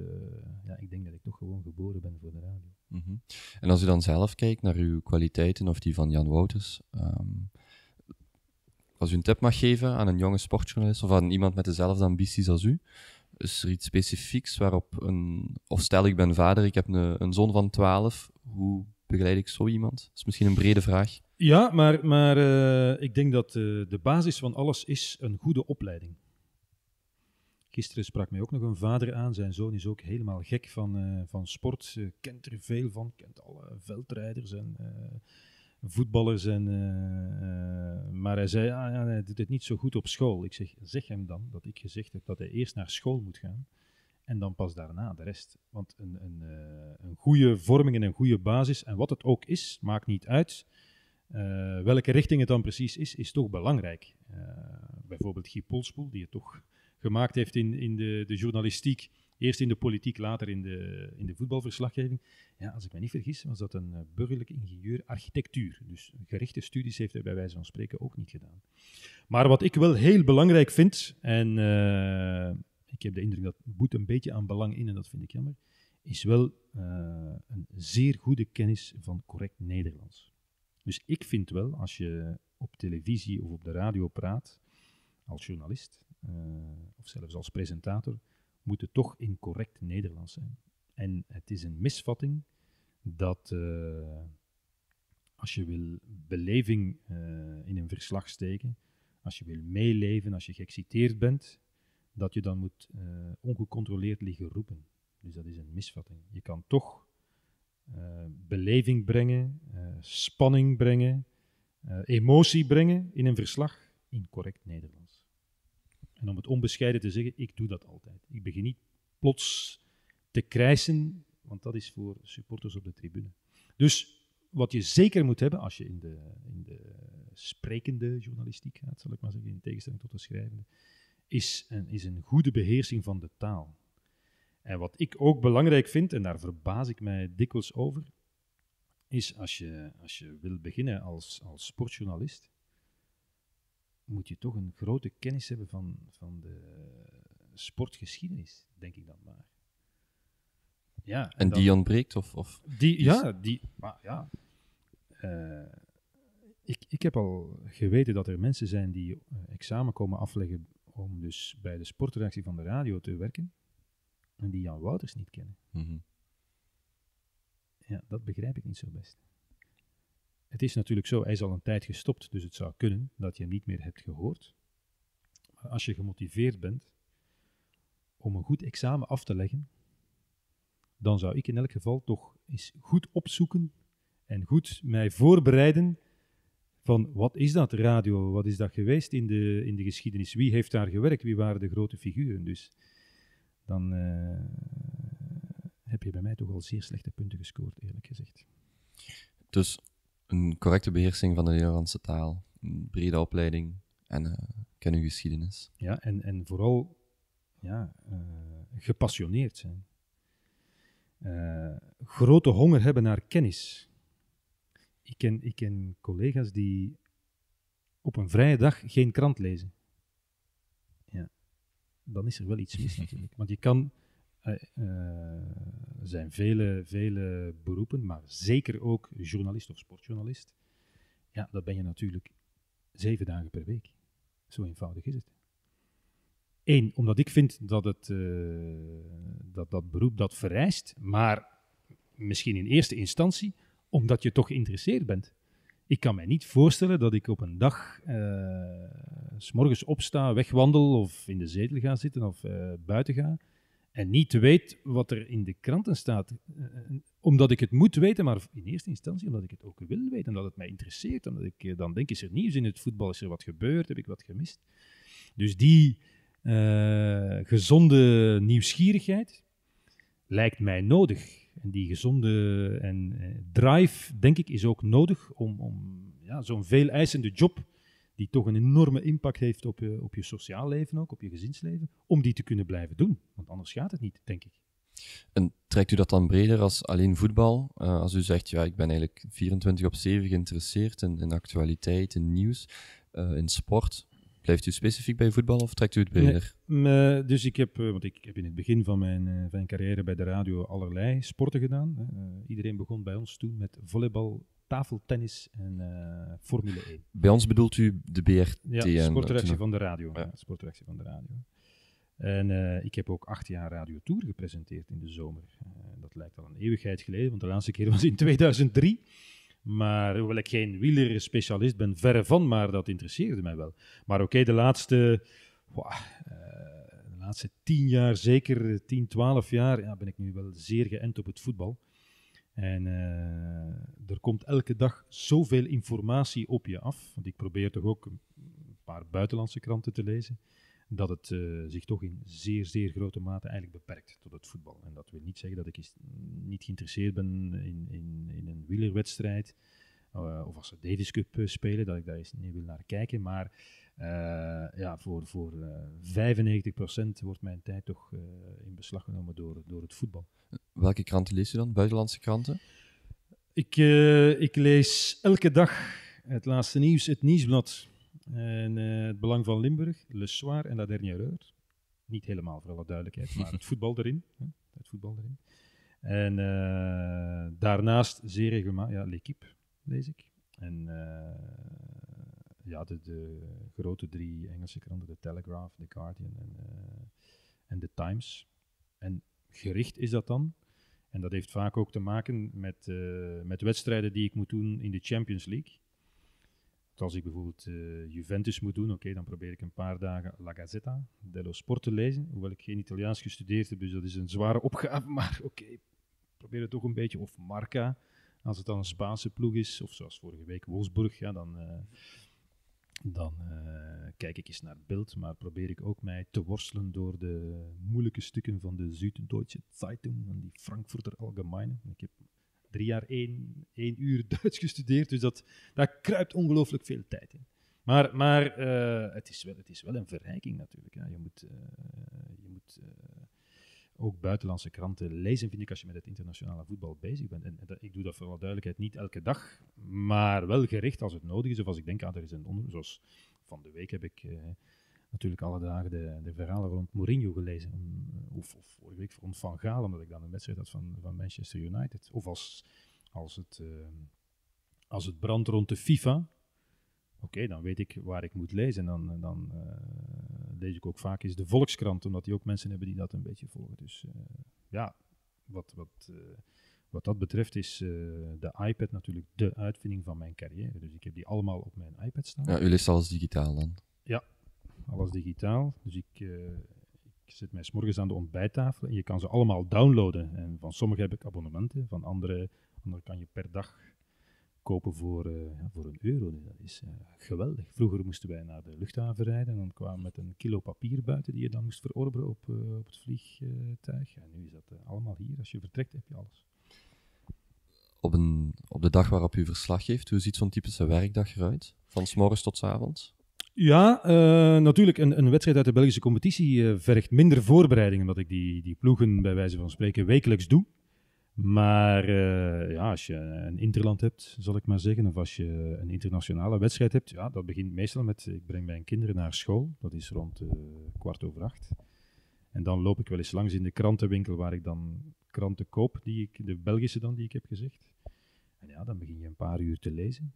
ja, ik denk dat ik toch gewoon geboren ben voor de radio. Mm-hmm. En als u dan zelf kijkt naar uw kwaliteiten of die van Jan Wauters, um, als u een tip mag geven aan een jonge sportjournalist of aan iemand met dezelfde ambities als u, is er iets specifieks waarop een... Of stel, ik ben vader, ik heb een, een zoon van twaalf, hoe begeleid ik zo iemand? Dat is misschien een brede vraag. Ja, maar, maar uh, ik denk dat uh, de basis van alles is een goede opleiding. Gisteren sprak mij ook nog een vader aan. Zijn zoon is ook helemaal gek van, uh, van sport. Uh, kent er veel van. Kent alle veldrijders en uh, voetballers. En, uh, uh, maar hij zei, ah, ja, hij doet het niet zo goed op school. Ik zeg, zeg hem dan dat ik gezegd heb dat hij eerst naar school moet gaan. En dan pas daarna de rest. Want een, een, een goede vorming en een goede basis, en wat het ook is, maakt niet uit. Uh, welke richting het dan precies is, is toch belangrijk. Uh, bijvoorbeeld Guy Polspoel, die het toch gemaakt heeft in, in de, de journalistiek. Eerst in de politiek, later in de, in de voetbalverslaggeving. Ja, als ik me niet vergis, was dat een burgerlijke ingenieur architectuur. Dus gerichte studies heeft hij bij wijze van spreken ook niet gedaan. Maar wat ik wel heel belangrijk vind, en uh, ik heb de indruk dat boet een beetje aan belang in, en dat vind ik jammer, is wel uh, een zeer goede kennis van correct Nederlands. Dus ik vind wel, als je op televisie of op de radio praat, als journalist, uh, of zelfs als presentator, moet het toch in correct Nederlands zijn. En het is een misvatting dat uh, als je wil beleving uh, in een verslag steken, als je wil meeleven, als je geëxciteerd bent, dat je dan moet uh, ongecontroleerd liggen roepen. Dus dat is een misvatting. Je kan toch uh, beleving brengen, uh, spanning brengen, uh, emotie brengen in een verslag in correct Nederlands. En om het onbescheiden te zeggen, ik doe dat altijd. Ik begin niet plots te krijsen, want dat is voor supporters op de tribune. Dus wat je zeker moet hebben als je in de, in de sprekende journalistiek gaat, zal ik maar zeggen, in tegenstelling tot de schrijvende, is een, is een goede beheersing van de taal. En wat ik ook belangrijk vind, en daar verbaas ik mij dikwijls over, is als je, als je wil beginnen als, als sportjournalist, moet je toch een grote kennis hebben van, van de sportgeschiedenis, denk ik dan maar. Ja, en, en dan, die ontbreekt? Of, of die, ja, die, maar ja. Uh, ik, ik heb al geweten dat er mensen zijn die examen komen afleggen om dus bij de sportredactie van de radio te werken en die Jan Wauters niet kennen. Mm-hmm. Ja, dat begrijp ik niet zo best. Het is natuurlijk zo, hij is al een tijd gestopt, dus het zou kunnen dat je hem niet meer hebt gehoord. Maar als je gemotiveerd bent om een goed examen af te leggen, dan zou ik in elk geval toch eens goed opzoeken en goed mij voorbereiden van wat is dat radio, wat is dat geweest in de, in de geschiedenis, wie heeft daar gewerkt, wie waren de grote figuren. Dus dan uh, heb je bij mij toch al zeer slechte punten gescoord, eerlijk gezegd. Dus... een correcte beheersing van de Nederlandse taal, een brede opleiding en uh, ken uw geschiedenis. Ja, en, en vooral ja, uh, gepassioneerd zijn. Uh, grote honger hebben naar kennis. Ik ken, ik ken collega's die op een vrije dag geen krant lezen. Ja, dan is er wel iets mis natuurlijk. Want je kan... Uh, er zijn vele, vele beroepen, maar zeker ook journalist of sportjournalist. Ja, dat ben je natuurlijk zeven dagen per week. Zo eenvoudig is het. Eén, omdat ik vind dat het, uh, dat, dat beroep dat vereist, maar misschien in eerste instantie omdat je toch geïnteresseerd bent. Ik kan mij niet voorstellen dat ik op een dag uh, 's morgens opsta, wegwandel of in de zetel ga zitten of uh, buiten ga. En niet weet wat er in de kranten staat. Uh, omdat ik het moet weten, maar in eerste instantie omdat ik het ook wil weten. Omdat het mij interesseert. Omdat ik uh, dan denk, is er nieuws in het voetbal? Is er wat gebeurd? Heb ik wat gemist? Dus die uh, gezonde nieuwsgierigheid lijkt mij nodig. En die gezonde en, uh, drive, denk ik, is ook nodig om, om ja, zo'n veeleisende job, die toch een enorme impact heeft op je, op je sociaal leven ook, op je gezinsleven, om die te kunnen blijven doen. Want anders gaat het niet, denk ik. En trekt u dat dan breder als alleen voetbal? Uh, als u zegt, ja, ik ben eigenlijk vierentwintig op zeven geïnteresseerd in, in actualiteit, in nieuws, uh, in sport. Blijft u specifiek bij voetbal of trekt u het breder? Nee, uh, dus ik heb, uh, want ik heb in het begin van mijn, uh, van mijn carrière bij de radio allerlei sporten gedaan. Uh, iedereen begon bij ons toen met volleybal, tafeltennis en uh, Formule één. Bij ons bedoelt u de B R T? Ja, de sportredactie van de radio. Ja. Ja, sportredactie van de radio. En uh, ik heb ook acht jaar Radio Tour gepresenteerd in de zomer. Uh, dat lijkt al een eeuwigheid geleden, want de laatste keer was in tweeduizend drie. Maar hoewel ik geen wielerspecialist ben, verre van, maar dat interesseerde mij wel. Maar oké, okay, de laatste... Wow, uh, de laatste tien jaar, zeker tien, twaalf jaar, ja, ben ik nu wel zeer geënt op het voetbal. En uh, er komt elke dag zoveel informatie op je af. Want ik probeer toch ook een paar buitenlandse kranten te lezen. dat het uh, zich toch in zeer, zeer grote mate eigenlijk beperkt tot het voetbal. En dat wil niet zeggen dat ik is, niet geïnteresseerd ben in, in, in een wielerwedstrijd, uh, of als ze Davis Cup spelen, dat ik daar eens niet wil naar kijken. Maar uh, ja, voor, voor uh, vijfennegentig procent wordt mijn tijd toch uh, in beslag genomen door, door het voetbal. Welke kranten lees je dan? Buitenlandse kranten? Ik, uh, ik lees elke dag het laatste nieuws, het Nieuwsblad. En uh, het Belang van Limburg, Le Soir en La Dernière Heure. Niet helemaal, voor alle duidelijkheid, maar het voetbal erin. Hè? Het voetbal erin. En uh, daarnaast zeer regelmatig, ja, L'Équipe lees ik. En uh, ja, de, de grote drie Engelse kranten, de Telegraph, The Guardian en, uh, en The Times. En gericht is dat dan. En dat heeft vaak ook te maken met, uh, met wedstrijden die ik moet doen in de Champions League. Als ik bijvoorbeeld uh, Juventus moet doen, oké, okay, dan probeer ik een paar dagen La Gazzetta dello Sport te lezen. Hoewel ik geen Italiaans gestudeerd heb, dus dat is een zware opgave. Maar oké, okay, probeer het toch een beetje. Of Marca, als het dan een Spaanse ploeg is. Of zoals vorige week Wolfsburg, ja, dan, uh, dan uh, kijk ik eens naar beeld. Maar probeer ik ook mij te worstelen door de moeilijke stukken van de Süddeutsche Zeitung en die Frankfurter Allgemeine. Ik heb drie jaar één, één uur Duits gestudeerd, dus dat, daar kruipt ongelooflijk veel tijd in. Maar, maar uh, het, is wel, het is wel een verrijking natuurlijk. Hè. Je moet, uh, je moet uh, ook buitenlandse kranten lezen, vind ik, als je met het internationale voetbal bezig bent. En, en dat, ik doe dat voor alle duidelijkheid niet elke dag, maar wel gericht als het nodig is. Of als ik denk, ah, er is een onderwerp. Zoals van de week heb ik uh, natuurlijk alle dagen de, de verhalen rond Mourinho gelezen. Of, of vorige week rond Van Gaal, omdat ik dan een wedstrijd had van, van Manchester United. Of als, als, het, uh, als het brandt rond de FIFA, oké, okay, dan weet ik waar ik moet lezen. En dan, dan uh, lees ik ook vaak eens de Volkskrant, omdat die ook mensen hebben die dat een beetje volgen. Dus uh, ja, wat, wat, uh, wat dat betreft is uh, de iPad natuurlijk de uitvinding van mijn carrière. Dus ik heb die allemaal op mijn iPad staan. Ja, u leest alles digitaal dan? Ja. Alles digitaal, dus ik, uh, ik zet mij 's morgens aan de ontbijttafel en je kan ze allemaal downloaden. En van sommige heb ik abonnementen, van andere, andere kan je per dag kopen voor, uh, voor een euro. Dus dat is uh, geweldig. Vroeger moesten wij naar de luchthaven rijden en dan kwamen we met een kilo papier buiten die je dan moest verorberen op, uh, op het vliegtuig. En nu is dat uh, allemaal hier. Als je vertrekt heb je alles. Op, een, op de dag waarop u verslag geeft, hoe ziet zo'n typische werkdag eruit? Van 's morgens tot 's avonds? Ja, uh, natuurlijk, een, een wedstrijd uit de Belgische competitie uh, vergt minder voorbereiding, omdat ik die, die ploegen bij wijze van spreken wekelijks doe. Maar uh, ja, als je een interland hebt, zal ik maar zeggen, of als je een internationale wedstrijd hebt, ja, dat begint meestal met, ik breng mijn kinderen naar school, dat is rond uh, kwart over acht. En dan loop ik wel eens langs in de krantenwinkel waar ik dan kranten koop, die ik, de Belgische dan, die ik heb gezegd. En ja, dan begin je een paar uur te lezen.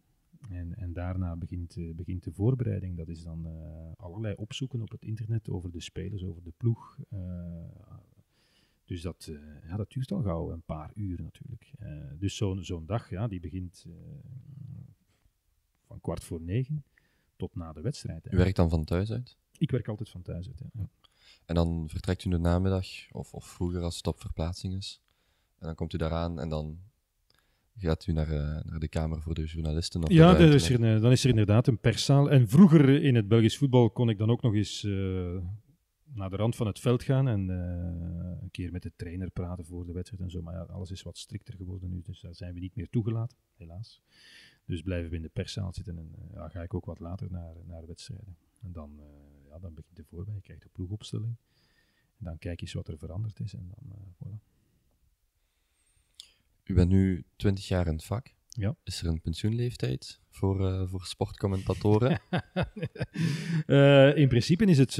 En, en daarna begint, uh, begint de voorbereiding. Dat is dan uh, allerlei opzoeken op het internet over de spelers, over de ploeg. Uh, dus dat, uh, ja, dat duurt al gauw een paar uur natuurlijk. Uh, dus zo'n, zo'n dag, ja, die begint uh, van kwart voor negen tot na de wedstrijd. Hè. U werkt dan van thuis uit? Ik werk altijd van thuis uit, ja. Ja. En dan vertrekt u in de namiddag, of, of vroeger als het op verplaatsing is. En dan komt u daaraan en dan... Gaat u naar, uh, naar de Kamer voor de journalisten? Of ja, is er een, dan is er inderdaad een perszaal. En vroeger in het Belgisch voetbal kon ik dan ook nog eens uh, naar de rand van het veld gaan en uh, een keer met de trainer praten voor de wedstrijd en zo. Maar ja, alles is wat strikter geworden nu, dus daar zijn we niet meer toegelaten, helaas. Dus blijven we in de perszaal zitten en uh, ja, ga ik ook wat later naar, naar wedstrijden. En dan, uh, ja, dan begint de voorbereiding, je krijgt de ploegopstelling. En dan kijk je eens wat er veranderd is en dan, uh, voilà. U bent nu twintig jaar in het vak. Ja. Is er een pensioenleeftijd voor, uh, voor sportcommentatoren? uh, in principe is het uh,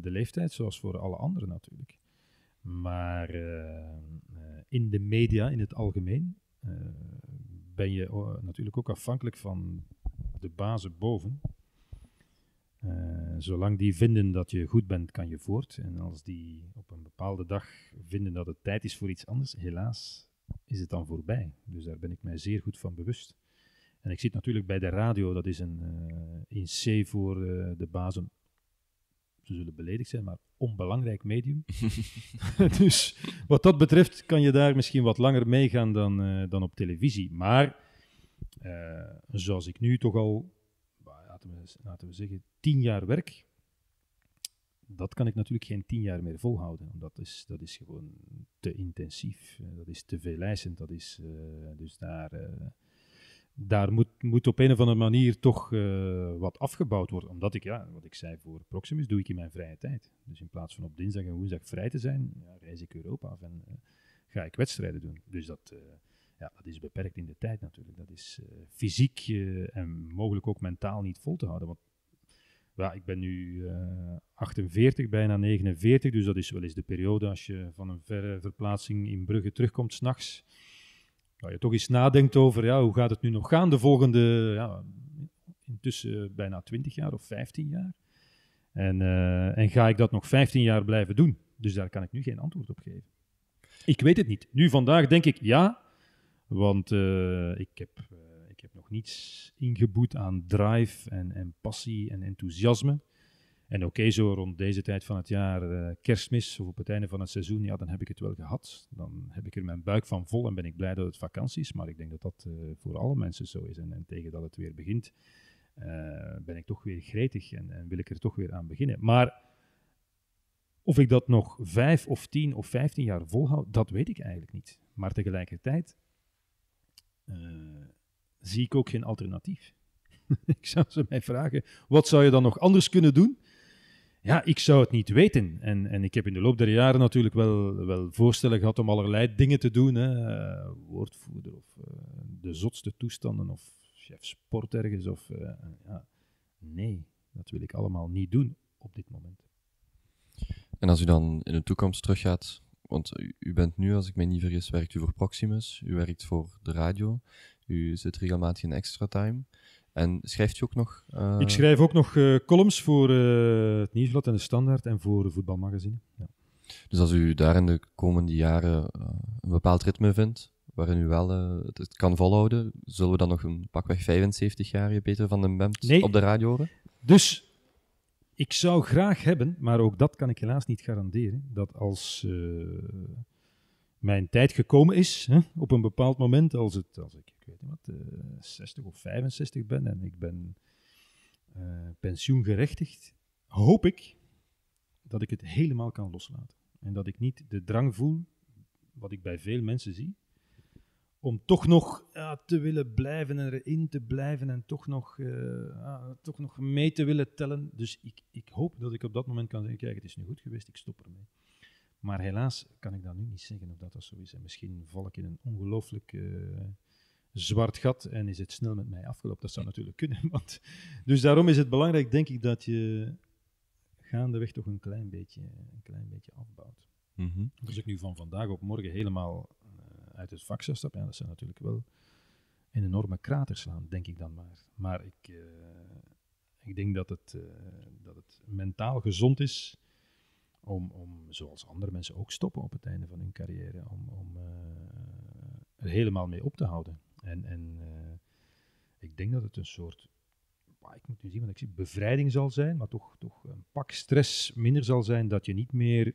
de leeftijd zoals voor alle anderen natuurlijk. Maar uh, in de media, in het algemeen, uh, ben je uh, natuurlijk ook afhankelijk van de bazen boven. Uh, zolang die vinden dat je goed bent, kan je voort. En als die op een bepaalde dag vinden dat het tijd is voor iets anders, helaas is het dan voorbij. Dus daar ben ik mij zeer goed van bewust. En ik zit natuurlijk bij de radio, dat is een uh, in C voor uh, de bazen, ze zullen beledigd zijn, maar onbelangrijk medium. Dus wat dat betreft kan je daar misschien wat langer meegaan dan, uh, dan op televisie. Maar uh, zoals ik nu toch al... Laten we zeggen, tien jaar werk, dat kan ik natuurlijk geen tien jaar meer volhouden. Want dat is, dat is gewoon te intensief. Uh, dat is te veel eisend. Dat is, uh, dus daar, uh, daar moet, moet op een of andere manier toch uh, wat afgebouwd worden. Omdat ik, ja, wat ik zei voor Proximus, doe ik in mijn vrije tijd. Dus in plaats van op dinsdag en woensdag vrij te zijn, ja, reis ik Europa af en uh, ga ik wedstrijden doen. Dus dat... Uh, Ja, dat is beperkt in de tijd natuurlijk. Dat is uh, fysiek uh, en mogelijk ook mentaal niet vol te houden. Want ja, ik ben nu uh, achtenveertig, bijna negenenveertig. Dus dat is wel eens de periode als je van een verre verplaatsing in Brugge terugkomt 's nachts. Nou, je toch eens nadenkt over ja, hoe gaat het nu nog gaan de volgende, ja, intussen bijna twintig jaar of vijftien jaar. En, uh, en ga ik dat nog vijftien jaar blijven doen? Dus daar kan ik nu geen antwoord op geven. Ik weet het niet. Nu vandaag denk ik ja... Want uh, ik, heb, uh, ik heb nog niets ingeboet aan drive en, en passie en enthousiasme. En oké, okay, zo rond deze tijd van het jaar, uh, kerstmis of op het einde van het seizoen, ja, dan heb ik het wel gehad. Dan heb ik er mijn buik van vol en ben ik blij dat het vakantie is. Maar ik denk dat dat uh, voor alle mensen zo is. En, en tegen dat het weer begint, uh, ben ik toch weer gretig en, en wil ik er toch weer aan beginnen. Maar of ik dat nog vijf of tien of vijftien jaar volhoud, dat weet ik eigenlijk niet. Maar tegelijkertijd... Uh, zie ik ook geen alternatief. Ik zou ze mij vragen, wat zou je dan nog anders kunnen doen? Ja, ik zou het niet weten. En, en ik heb in de loop der jaren natuurlijk wel, wel voorstellen gehad om allerlei dingen te doen. Hè. Uh, woordvoerder of uh, de zotste toestanden of chef sport ergens. Of, uh, uh, ja. Nee, dat wil ik allemaal niet doen op dit moment. En als u dan in de toekomst teruggaat... Want u bent nu, als ik mij niet vergis, werkt u voor Proximus, u werkt voor de radio, u zit regelmatig in Extra Time. En schrijft u ook nog... Uh... Ik schrijf ook nog uh, columns voor uh, het Nieuwsblad en de Standaard en voor Voetbalmagazine. Ja. Dus als u daar in de komende jaren uh, een bepaald ritme vindt, waarin u wel uh, het, het kan volhouden, zullen we dan nog een pakweg vijfenzeventig-jarige Peter Vandenbempt nee. op de radio horen? Dus... Ik zou graag hebben, maar ook dat kan ik helaas niet garanderen, dat als uh, mijn tijd gekomen is, hè, op een bepaald moment, als, het, als ik, ik weet niet wat, uh, zestig of vijfenzestig ben en ik ben uh, pensioengerechtigd, hoop ik dat ik het helemaal kan loslaten. En dat ik niet de drang voel, wat ik bij veel mensen zie, om toch nog ja, te willen blijven en erin te blijven en toch nog, uh, uh, toch nog mee te willen tellen. Dus ik, ik hoop dat ik op dat moment kan zeggen, kijk, het is nu goed geweest, ik stop ermee. Maar helaas kan ik dat nu niet zeggen of dat dat zo is. En misschien val ik in een ongelooflijk uh, zwart gat en is het snel met mij afgelopen. Dat zou natuurlijk kunnen. Want... Dus daarom is het belangrijk, denk ik, dat je gaandeweg toch een klein beetje, een klein beetje afbouwt. Mm-hmm. Als ik nu van vandaag op morgen helemaal... uit het vak zou stappen, ja, dat zijn natuurlijk wel een enorme kraterslaan, denk ik dan maar. Maar ik, uh, ik denk dat het, uh, dat het mentaal gezond is om, om, zoals andere mensen ook stoppen op het einde van hun carrière, om, om uh, er helemaal mee op te houden. En, en uh, ik denk dat het een soort, bah, ik moet nu zien, want ik zie bevrijding zal zijn, maar toch, toch een pak stress minder zal zijn, dat je niet meer...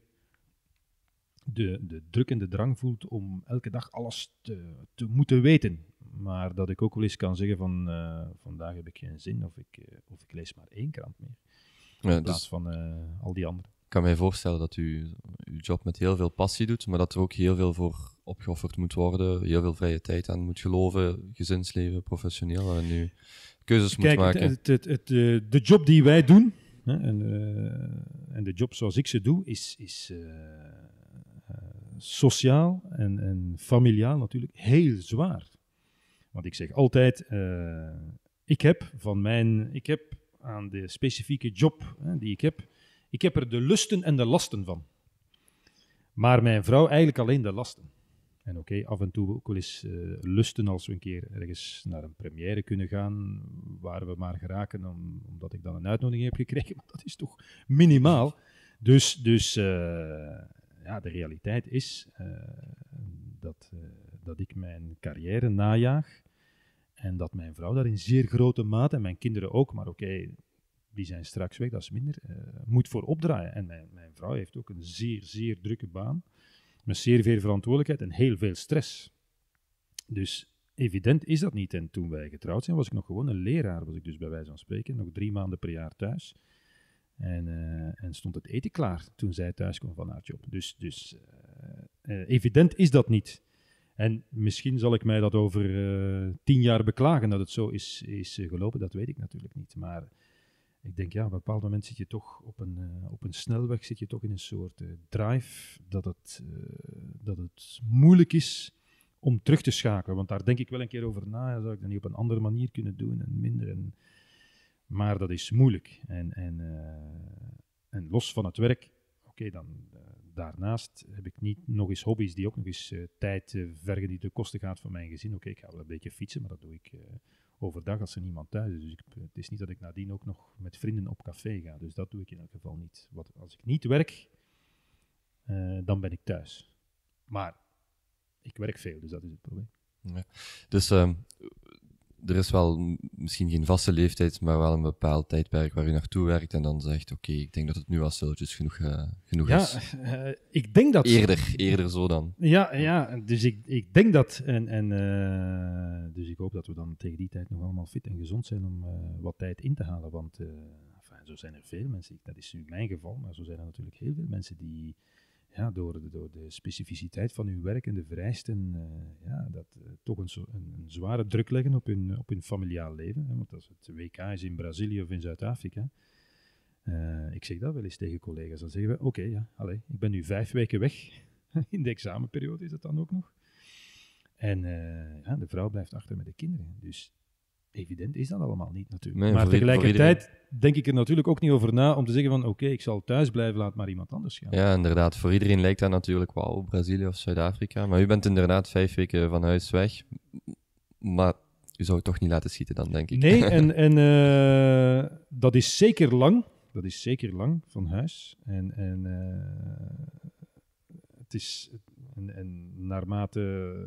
De, de druk en de drang voelt om elke dag alles te, te moeten weten. Maar dat ik ook wel eens kan zeggen van uh, vandaag heb ik geen zin of ik, uh, of ik lees maar één krant meer. In ja, plaats dus van uh, al die andere. Ik kan mij voorstellen dat u uw job met heel veel passie doet, maar dat er ook heel veel voor opgeofferd moet worden, heel veel vrije tijd aan moet geloven, gezinsleven, professioneel en nu keuzes Kijk, moet maken. Het, het, het, het, de job die wij doen, hè, en, uh, en de job zoals ik ze doe, is... is uh, sociaal en, en familiaal natuurlijk heel zwaar. Want ik zeg altijd, uh, ik heb van mijn, ik heb aan de specifieke job hè, die ik heb, ik heb er de lusten en de lasten van. Maar mijn vrouw eigenlijk alleen de lasten. En oké, okay, af en toe ook wel eens uh, lusten als we een keer ergens naar een première kunnen gaan, waar we maar geraken om, omdat ik dan een uitnodiging heb gekregen, maar dat is toch minimaal. Dus, dus uh, Ja, de realiteit is uh, dat, uh, dat ik mijn carrière najaag en dat mijn vrouw daar in zeer grote mate, en mijn kinderen ook, maar oké, okay, die zijn straks weg, dat is minder, uh, moet voor opdraaien. En mijn, mijn vrouw heeft ook een zeer, zeer drukke baan, met zeer veel verantwoordelijkheid en heel veel stress. Dus evident is dat niet. En toen wij getrouwd zijn, was ik nog gewoon een leraar, was ik dus bij wijze van spreken, nog drie maanden per jaar thuis. En, uh, en stond het eten klaar toen zij thuis kwam van haar job. Dus, dus uh, uh, evident is dat niet. En misschien zal ik mij dat over uh, tien jaar beklagen dat het zo is, is uh, gelopen. Dat weet ik natuurlijk niet. Maar ik denk, ja, op een bepaald moment zit je toch op een, uh, op een snelweg, zit je toch in een soort uh, drive dat het, uh, dat het moeilijk is om terug te schakelen. Want daar denk ik wel een keer over na. Ja, zou ik dat niet op een andere manier kunnen doen en minder... En, maar dat is moeilijk. En, en, uh, en los van het werk, oké, okay, dan uh, daarnaast heb ik niet nog eens hobby's die ook nog eens uh, tijd uh, vergen die ten koste gaat van mijn gezin. Oké, okay, ik ga wel een beetje fietsen, maar dat doe ik uh, overdag als er niemand thuis is. Dus ik, het is niet dat ik nadien ook nog met vrienden op café ga. Dus dat doe ik in elk geval niet. Wat, als ik niet werk, uh, dan ben ik thuis. Maar ik werk veel, dus dat is het probleem. Ja. Dus... Um... Er is wel misschien geen vaste leeftijd, maar wel een bepaald tijdperk waar je naartoe werkt en dan zegt, oké, okay, ik denk dat het nu al stilletjes genoeg, uh, genoeg ja, is. Ja, uh, ik denk dat... Eerder, eerder zo dan. Ja, ja dus ik, ik denk dat. En, en, uh, dus ik hoop dat we dan tegen die tijd nog allemaal fit en gezond zijn om uh, wat tijd in te halen. Want uh, enfin, zo zijn er veel mensen, dat is nu mijn geval, maar zo zijn er natuurlijk heel veel mensen die... Ja, door, de, door de specificiteit van hun werk en de vereisten, uh, ja, dat uh, toch een, zo, een, een zware druk leggen op hun, op hun familiaal leven. Hè? Want als het W K is in Brazilië of in Zuid-Afrika, uh, ik zeg dat wel eens tegen collega's, dan zeggen we, oké, okay, ja, allez, ik ben nu vijf weken weg. In de examenperiode is dat dan ook nog. En uh, ja, de vrouw blijft achter met de kinderen. Dus evident is dat allemaal niet natuurlijk. Nee, maar tegelijkertijd denk ik er natuurlijk ook niet over na om te zeggen van oké, okay, ik zal thuis blijven, laat maar iemand anders gaan. Ja, inderdaad. Voor iedereen lijkt dat natuurlijk wauw, Brazilië of Zuid-Afrika. Maar u bent inderdaad vijf weken van huis weg. Maar u zou het toch niet laten schieten dan, denk ik. Nee, en, en uh, dat is zeker lang. Dat is zeker lang van huis. En, en uh, het is... En, en naarmate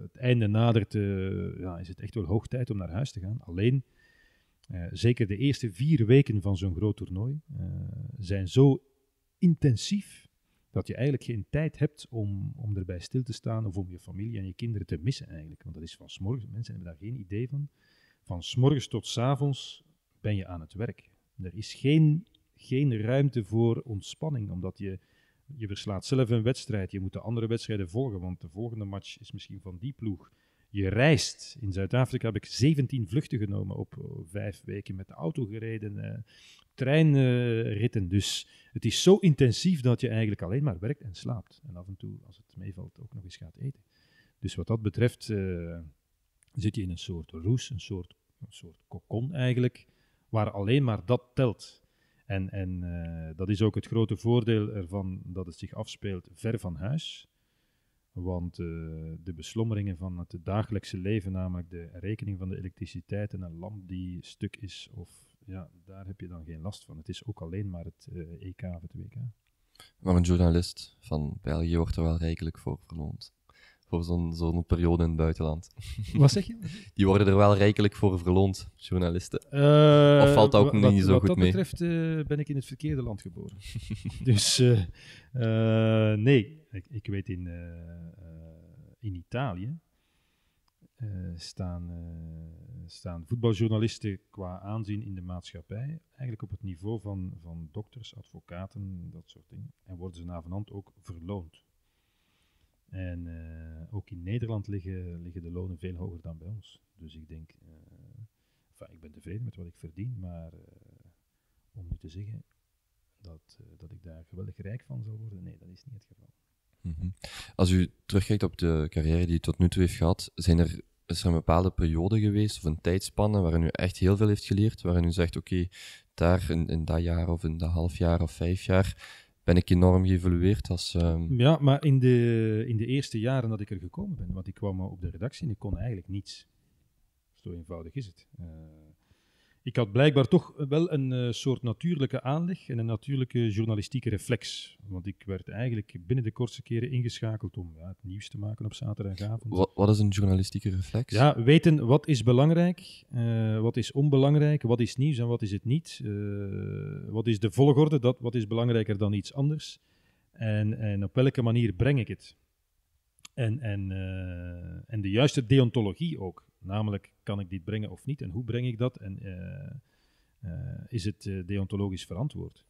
het einde nadert, uh, ja, is het echt wel hoog tijd om naar huis te gaan. Alleen, uh, zeker de eerste vier weken van zo'n groot toernooi uh, zijn zo intensief dat je eigenlijk geen tijd hebt om, om erbij stil te staan of om je familie en je kinderen te missen eigenlijk. Want dat is van 's morgens, mensen hebben daar geen idee van. Van 's morgens tot 's avonds ben je aan het werk. Er is geen, geen ruimte voor ontspanning, omdat je... Je verslaat zelf een wedstrijd, je moet de andere wedstrijden volgen, want de volgende match is misschien van die ploeg. Je reist. In Zuid-Afrika heb ik zeventien vluchten genomen op vijf weken, met de auto gereden, eh, treinritten. Eh, dus het is zo intensief dat je eigenlijk alleen maar werkt en slaapt. En af en toe, als het meevalt, ook nog eens gaat eten. Dus wat dat betreft eh, zit je in een soort roes, een soort, een soort cocon eigenlijk, waar alleen maar dat telt. En, en uh, dat is ook het grote voordeel ervan dat het zich afspeelt ver van huis. Want uh, de beslommeringen van het dagelijkse leven, namelijk de rekening van de elektriciteit en een lamp die stuk is, of, ja, daar heb je dan geen last van. Het is ook alleen maar het uh, E K of het W K. Maar een journalist van België wordt er wel rijkelijk voor verloond. Voor zo'n, zo'n periode in het buitenland. Wat zeg je? Die worden er wel rijkelijk voor verloond, journalisten. Uh, of valt dat ook wat, niet zo goed mee? Wat dat betreft uh, ben ik in het verkeerde land geboren. dus uh, uh, nee, ik, ik weet in, uh, uh, in Italië uh, staan, uh, staan voetbaljournalisten qua aanzien in de maatschappij eigenlijk op het niveau van, van dokters, advocaten, dat soort dingen. En worden ze navenant ook verloond. En uh, ook in Nederland liggen, liggen de lonen veel hoger dan bij ons. Dus ik denk, uh, enfin, ik ben tevreden met wat ik verdien, maar uh, om nu te zeggen dat, uh, dat ik daar geweldig rijk van zal worden, nee, dat is niet het geval. Mm-hmm. Als u terugkijkt op de carrière die u tot nu toe heeft gehad, zijn er, is er een bepaalde periode geweest of een tijdspanne waarin u echt heel veel heeft geleerd, waarin u zegt, oké, okay, daar in, in dat jaar of in dat half jaar of vijf jaar... ben ik enorm geëvolueerd als... Um... Ja, maar in de, in de eerste jaren dat ik er gekomen ben, want ik kwam op de redactie en ik kon eigenlijk niets. Zo eenvoudig is het. Uh, ik had blijkbaar toch wel een uh, soort natuurlijke aanleg en een natuurlijke journalistieke reflex. Want ik werd eigenlijk binnen de kortste keren ingeschakeld om ja, het nieuws te maken op zaterdagavond. Wat, wat is een journalistieke reflex? Ja, weten wat is belangrijk, uh, wat is onbelangrijk, wat is nieuws en wat is het niet. Uh, wat is de volgorde, dat, wat is belangrijker dan iets anders. En, en op welke manier breng ik het. En, en, uh, en de juiste deontologie ook. Namelijk, kan ik dit brengen of niet en hoe breng ik dat en uh, uh, is het uh, deontologisch verantwoord?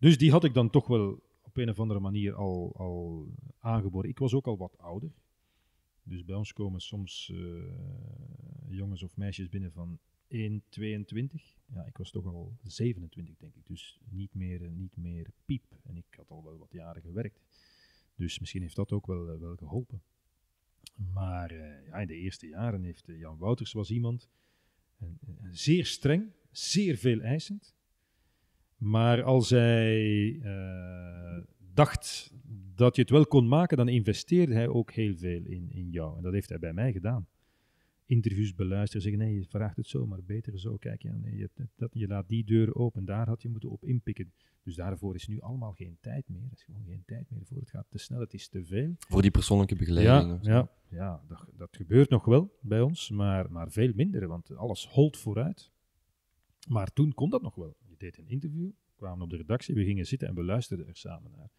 Dus die had ik dan toch wel op een of andere manier al, al aangeboren. Ik was ook al wat ouder. Dus bij ons komen soms uh, jongens of meisjes binnen van één, tweeëntwintig. Ja, ik was toch al zevenentwintig, denk ik. Dus niet meer, niet meer piep. En ik had al wel wat jaren gewerkt. Dus misschien heeft dat ook wel, wel geholpen. Maar uh, ja, in de eerste jaren heeft uh, Jan Wauters was iemand en, en zeer streng, zeer veel eisend. Maar als hij uh, dacht dat je het wel kon maken, dan investeerde hij ook heel veel in, in jou. En dat heeft hij bij mij gedaan. Interviews beluisteren, zeggen nee, je vraagt het zo, maar beter zo. Kijk, ja, nee, je, dat, je laat die deur open, daar had je moeten op inpikken. Dus daarvoor is nu allemaal geen tijd meer. Er is gewoon geen tijd meer voor. Het gaat te snel, het is te veel. Voor die persoonlijke begeleiding. Ja, ja, ja dat, dat gebeurt nog wel bij ons, maar, maar veel minder, want alles holt vooruit. Maar toen kon dat nog wel. Je deed een interview, kwamen op de redactie, we gingen zitten en we luisterden er samen naar.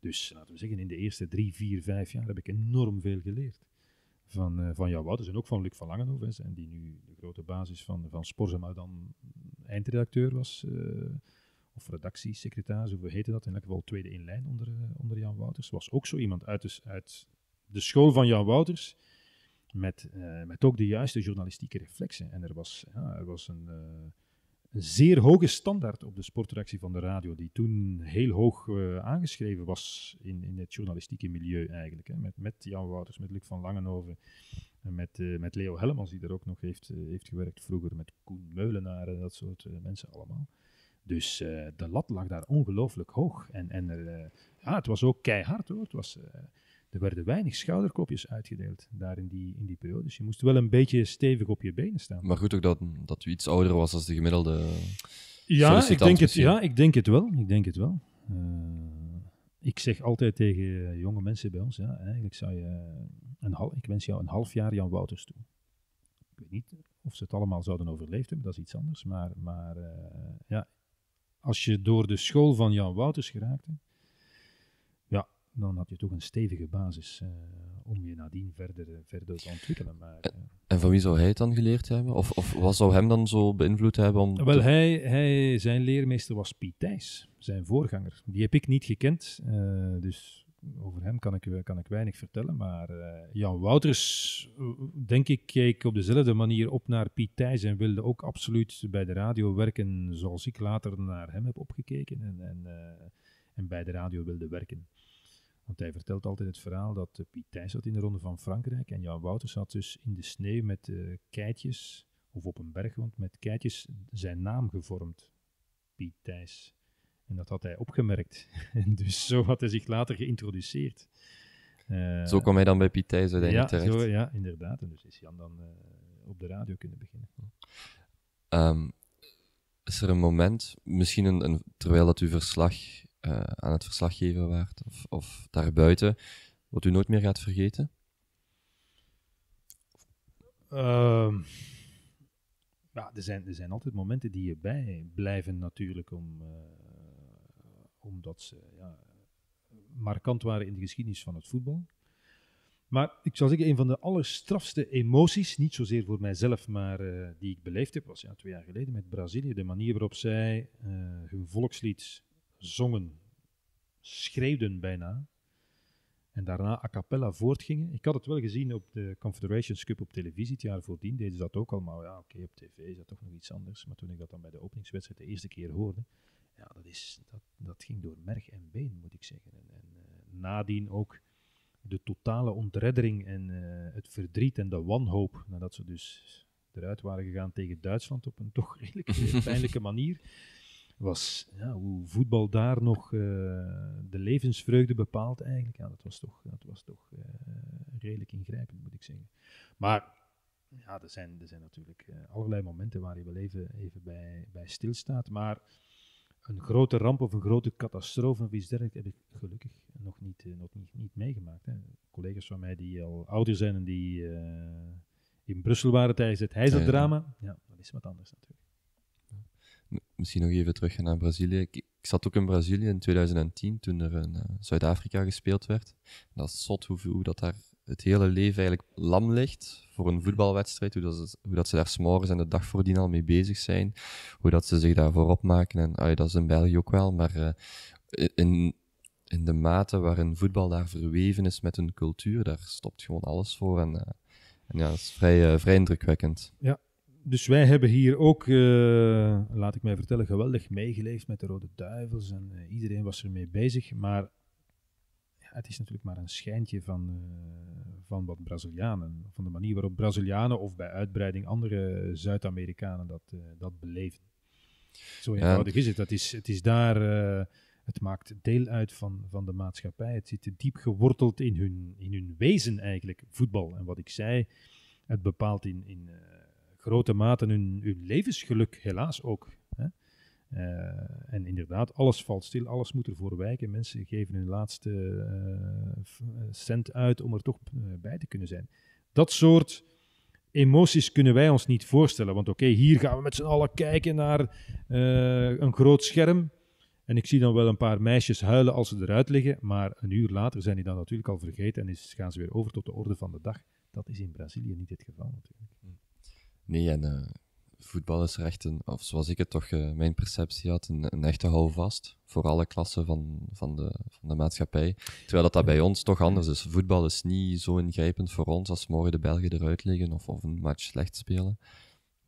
Dus laten we zeggen, in de eerste drie, vier, vijf jaar heb ik enorm veel geleerd. Van, uh, van Jan Wauters en ook van Luc van Langenhoven, en die nu de grote basis van, van Sporza, maar dan eindredacteur was, uh, of redactiesecretaris, hoe heette dat, in elk geval tweede in lijn onder, uh, onder Jan Wauters. Was ook zo iemand uit de, uit de school van Jan Wauters, met, uh, met ook de juiste journalistieke reflexen. En er was, ja, er was een, uh, een zeer hoge standaard op de sportredactie van de radio, die toen heel hoog uh, aangeschreven was in, in het journalistieke milieu eigenlijk. Hè. Met, met Jan Wauters, met Luc van Langenhoven, en met, uh, met Leo Hellemans, die daar ook nog heeft, uh, heeft gewerkt vroeger, met Koen Meulenaar en dat soort uh, mensen allemaal. Dus uh, de lat lag daar ongelooflijk hoog. En, en er, uh, ja, het was ook keihard hoor. Het was, uh, er werden weinig schouderklopjes uitgedeeld daar in die, in die periode. Dus je moest wel een beetje stevig op je benen staan. Maar goed ook dat, dat u iets ouder was dan de gemiddelde ja ik, denk het, ja, ik denk het wel. Ik denk het wel. Uh, ik zeg altijd tegen jonge mensen bij ons, ja, eigenlijk zou je een half, ik wens jou een half jaar Jan Wauters toe. Ik weet niet of ze het allemaal zouden overleefd hebben, dat is iets anders. Maar, maar uh, ja, als je door de school van Jan Wauters geraakte, dan had je toch een stevige basis uh, om je nadien verder, uh, verder te ontwikkelen. Maar, uh, en van wie zou hij het dan geleerd hebben? Of, of wat zou hem dan zo beïnvloed hebben? Om Wel, te... hij, hij, zijn leermeester was Piet Thijs, zijn voorganger. Die heb ik niet gekend, uh, dus over hem kan ik, kan ik weinig vertellen. Maar uh, Jan Wauters, uh, denk ik, keek op dezelfde manier op naar Piet Thijs en wilde ook absoluut bij de radio werken zoals ik later naar hem heb opgekeken en, en, uh, en bij de radio wilde werken. Want hij vertelt altijd het verhaal dat uh, Piet Thijs zat in de Ronde van Frankrijk en Jan Wauters had dus in de sneeuw met uh, keitjes, of op een bergwand, met keitjes zijn naam gevormd. Piet Thijs. En dat had hij opgemerkt. En dus zo had hij zich later geïntroduceerd. Uh, zo kwam hij dan bij Piet Thijs uiteindelijk ja, terecht. Zo, ja, inderdaad. En dus is Jan dan uh, op de radio kunnen beginnen. Um, is er een moment, misschien een, een, terwijl dat uw verslag... Uh, aan het verslaggever waard of, of daarbuiten, wat u nooit meer gaat vergeten? Uh, ja, er, zijn, er zijn altijd momenten die je bij blijven natuurlijk, om, uh, omdat ze ja, markant waren in de geschiedenis van het voetbal. Maar ik zal zeggen, een van de allerstrafste emoties, niet zozeer voor mijzelf, maar uh, die ik beleefd heb, was ja, twee jaar geleden met Brazilië. De manier waarop zij uh, hun volkslied zongen, schreeuwden bijna, en daarna a cappella voortgingen. Ik had het wel gezien op de Confederations Cup op televisie, het jaar voordien deden ze dat ook al, maar ja, oké, okay, op tv is dat toch nog iets anders. Maar toen ik dat dan bij de openingswedstrijd de eerste keer hoorde, ja, dat, is, dat, dat ging door merg en been, moet ik zeggen. En, en uh, nadien ook de totale ontreddering en uh, het verdriet en de wanhoop, nadat ze dus eruit waren gegaan tegen Duitsland op een toch redelijk pijnlijke manier. Was ja, hoe voetbal daar nog uh, de levensvreugde bepaalt eigenlijk. Ja, dat was toch, dat was toch uh, redelijk ingrijpend, moet ik zeggen. Maar ja, er zijn, er zijn natuurlijk uh, allerlei momenten waar je wel even, even bij, bij stilstaat. Maar een grote ramp of een grote catastrofe of iets dergelijks heb ik gelukkig nog niet, uh, nog niet, niet meegemaakt. Hè. Collega's van mij die al ouder zijn en die uh, in Brussel waren tijdens het Heijzeldrama, ja, dat is wat anders natuurlijk. Misschien nog even terug naar Brazilië. Ik, ik zat ook in Brazilië in tweeduizend tien, toen er in uh, Zuid-Afrika gespeeld werd. En dat is zot hoe, hoe dat daar het hele leven eigenlijk lam ligt voor een voetbalwedstrijd, hoe dat ze, hoe dat ze daar 's morgens en de dag voordien al mee bezig zijn, hoe dat ze zich daarvoor opmaken. En ah, dat is in België ook wel, maar uh, in, in de mate waarin voetbal daar verweven is met hun cultuur, daar stopt gewoon alles voor. En, uh, en ja, dat is vrij, uh, vrij indrukwekkend. Ja. Dus wij hebben hier ook, uh, laat ik mij vertellen, geweldig meegeleefd met de Rode Duivels. En uh, iedereen was ermee bezig. Maar ja, het is natuurlijk maar een schijntje van, uh, van wat Brazilianen. Van de manier waarop Brazilianen of bij uitbreiding andere Zuid-Amerikanen dat, uh, dat beleefden. Zo eenvoudig ja. is het. Dat is, het is daar... Uh, het maakt deel uit van, van de maatschappij. Het zit diep geworteld in hun, in hun wezen eigenlijk, voetbal. En wat ik zei, het bepaalt in... in uh, grote mate hun, hun levensgeluk, helaas ook. Hè? Uh, en inderdaad, alles valt stil, alles moet ervoor wijken. Mensen geven hun laatste uh, cent uit om er toch bij te kunnen zijn. Dat soort emoties kunnen wij ons niet voorstellen. Want oké, okay, hier gaan we met z'n allen kijken naar uh, een groot scherm. En ik zie dan wel een paar meisjes huilen als ze eruit liggen. Maar een uur later zijn die dan natuurlijk al vergeten en is, gaan ze weer over tot de orde van de dag. Dat is in Brazilië niet het geval natuurlijk. Nee, en uh, voetbal is er echt een, of zoals ik het toch uh, mijn perceptie had, een, een echte houvast voor alle klassen van, van, de, van de maatschappij. Terwijl dat, dat bij ons toch anders is. Voetbal is niet zo ingrijpend voor ons als morgen de Belgen eruit liggen of, of een match slecht spelen.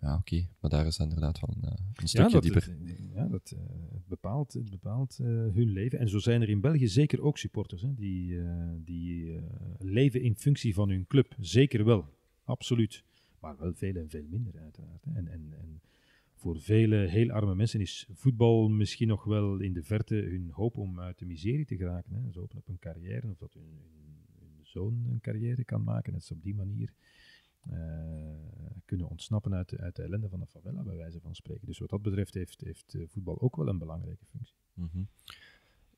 Ja, oké, okay, maar daar is inderdaad wel een, een stukje ja, dat, dieper. Ja, dat uh, bepaalt, het bepaalt uh, hun leven. En zo zijn er in België zeker ook supporters, hè, die, uh, die uh, leven in functie van hun club. Zeker wel, absoluut. Maar wel veel en veel minder, uiteraard. En, en, en voor vele heel arme mensen is voetbal misschien nog wel in de verte hun hoop om uit de miserie te geraken. Hè. Ze openen op een carrière, of dat hun, hun zoon een carrière kan maken. Dat ze op die manier uh, kunnen ontsnappen uit de, uit de ellende van de favela, bij wijze van spreken. Dus wat dat betreft heeft, heeft voetbal ook wel een belangrijke functie. Mm-hmm.